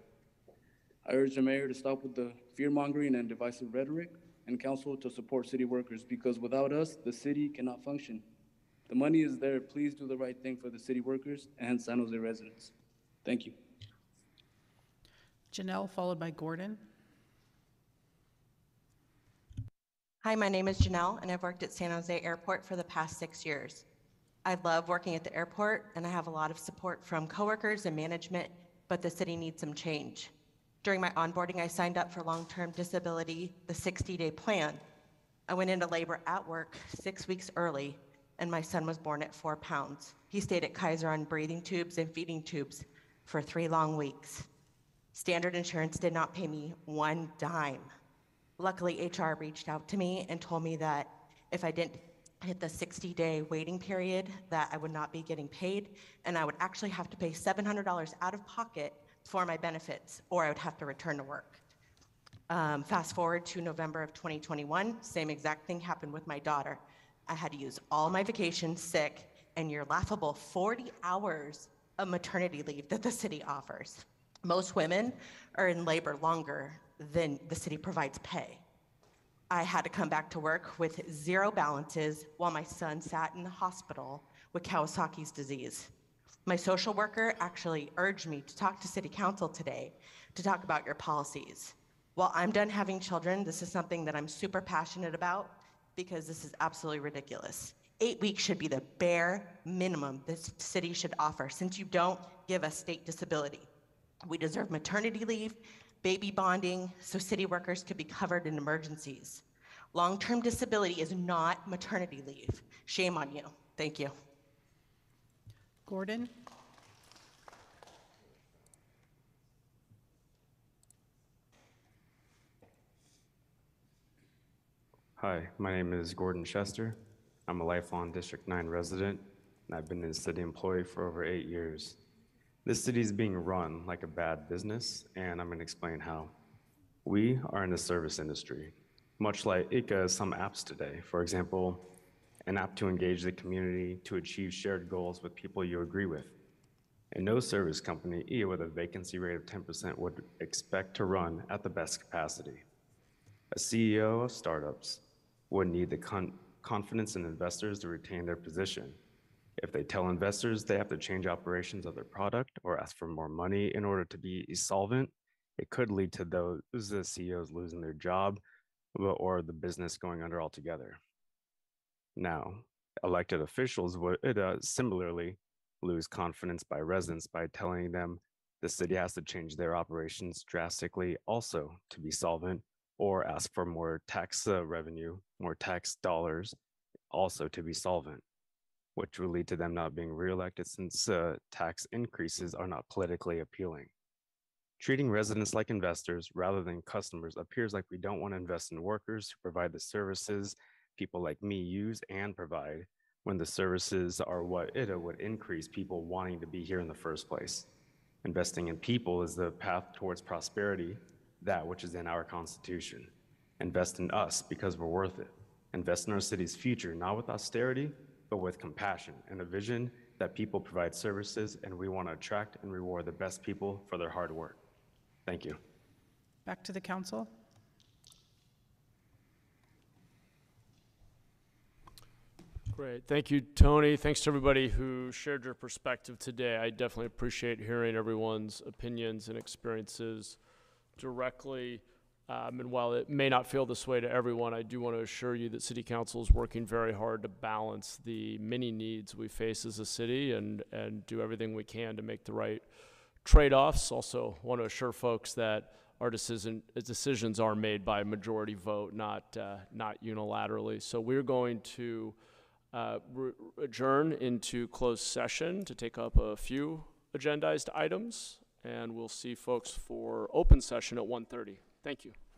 I urge the mayor to stop with the fear-mongering and divisive rhetoric, and council to support city workers, because without us, the city cannot function. The money is there. Please do the right thing for the city workers and San Jose residents. Thank you. Janelle, followed by Gordon. Hi, my name is Janelle, and I've worked at San Jose Airport for the past six years. I love working at the airport, and I have a lot of support from coworkers and management, but the city needs some change. During my onboarding, I signed up for long-term disability, the sixty-day plan. I went into labor at work six weeks early, and my son was born at four pounds. He stayed at Kaiser on breathing tubes and feeding tubes for three long weeks. Standard Insurance did not pay me one dime. Luckily, H R reached out to me and told me that if I didn't hit the sixty-day waiting period, that I would not be getting paid, and I would actually have to pay seven hundred dollars out of pocket for my benefits, or I would have to return to work. Um, fast forward to November of twenty twenty-one, same exact thing happened with my daughter. I had to use all my vacation, sick, and your laughable forty hours of maternity leave that the city offers. Most women are in labor longer than the city provides pay. I had to come back to work with zero balances while my son sat in the hospital with Kawasaki's disease. My social worker actually urged me to talk to City Council today to talk about your policies. While I'm done having children, this is something that I'm super passionate about, because this is absolutely ridiculous. Eight weeks should be the bare minimum this city should offer, since you don't give us state disability. We deserve maternity leave, baby bonding, so city workers could be covered in emergencies. Long-term disability is not maternity leave. Shame on you. Thank you. Gordon. Hi, my name is Gordon Chester. I'm a lifelong District nine resident, and I've been a city employee for over eight years. This city is being run like a bad business, and I'm going to explain how. We are in the service industry, much like I C A some apps today. For example, an app to engage the community to achieve shared goals with people you agree with. And no service company, even with a vacancy rate of ten percent, would expect to run at the best capacity. A C E O of startups would need the con confidence in investors to retain their position. If they tell investors they have to change operations of their product or ask for more money in order to be solvent, it could lead to those the C E Os losing their job or the business going under altogether. Now, elected officials would uh, similarly lose confidence by residents by telling them the city has to change their operations drastically also to be solvent, or ask for more tax uh, revenue, more tax dollars also to be solvent, which will lead to them not being reelected, since uh, tax increases are not politically appealing. Treating residents like investors rather than customers appears like we don't want to invest in workers who provide the services people like me use and provide, when the services are what it would increase people wanting to be here in the first place. Investing in people is the path towards prosperity, that which is in our Constitution. Invest in us because we're worth it. Invest in our city's future, not with austerity, but with compassion and a vision that people provide services, and we want to attract and reward the best people for their hard work. Thank you. Back to the council. Great. Thank you, Tony. Thanks to everybody who shared your perspective today. I definitely appreciate hearing everyone's opinions and experiences directly. Um, and while it may not feel this way to everyone, I do want to assure you that City Council is working very hard to balance the many needs we face as a city and, and do everything we can to make the right trade-offs. Also want to assure folks that our decision, decisions are made by a majority vote, not, uh, not unilaterally. So we're going to Uh, adjourn into closed session to take up a few agendized items, and we'll see folks for open session at one thirty. Thank you.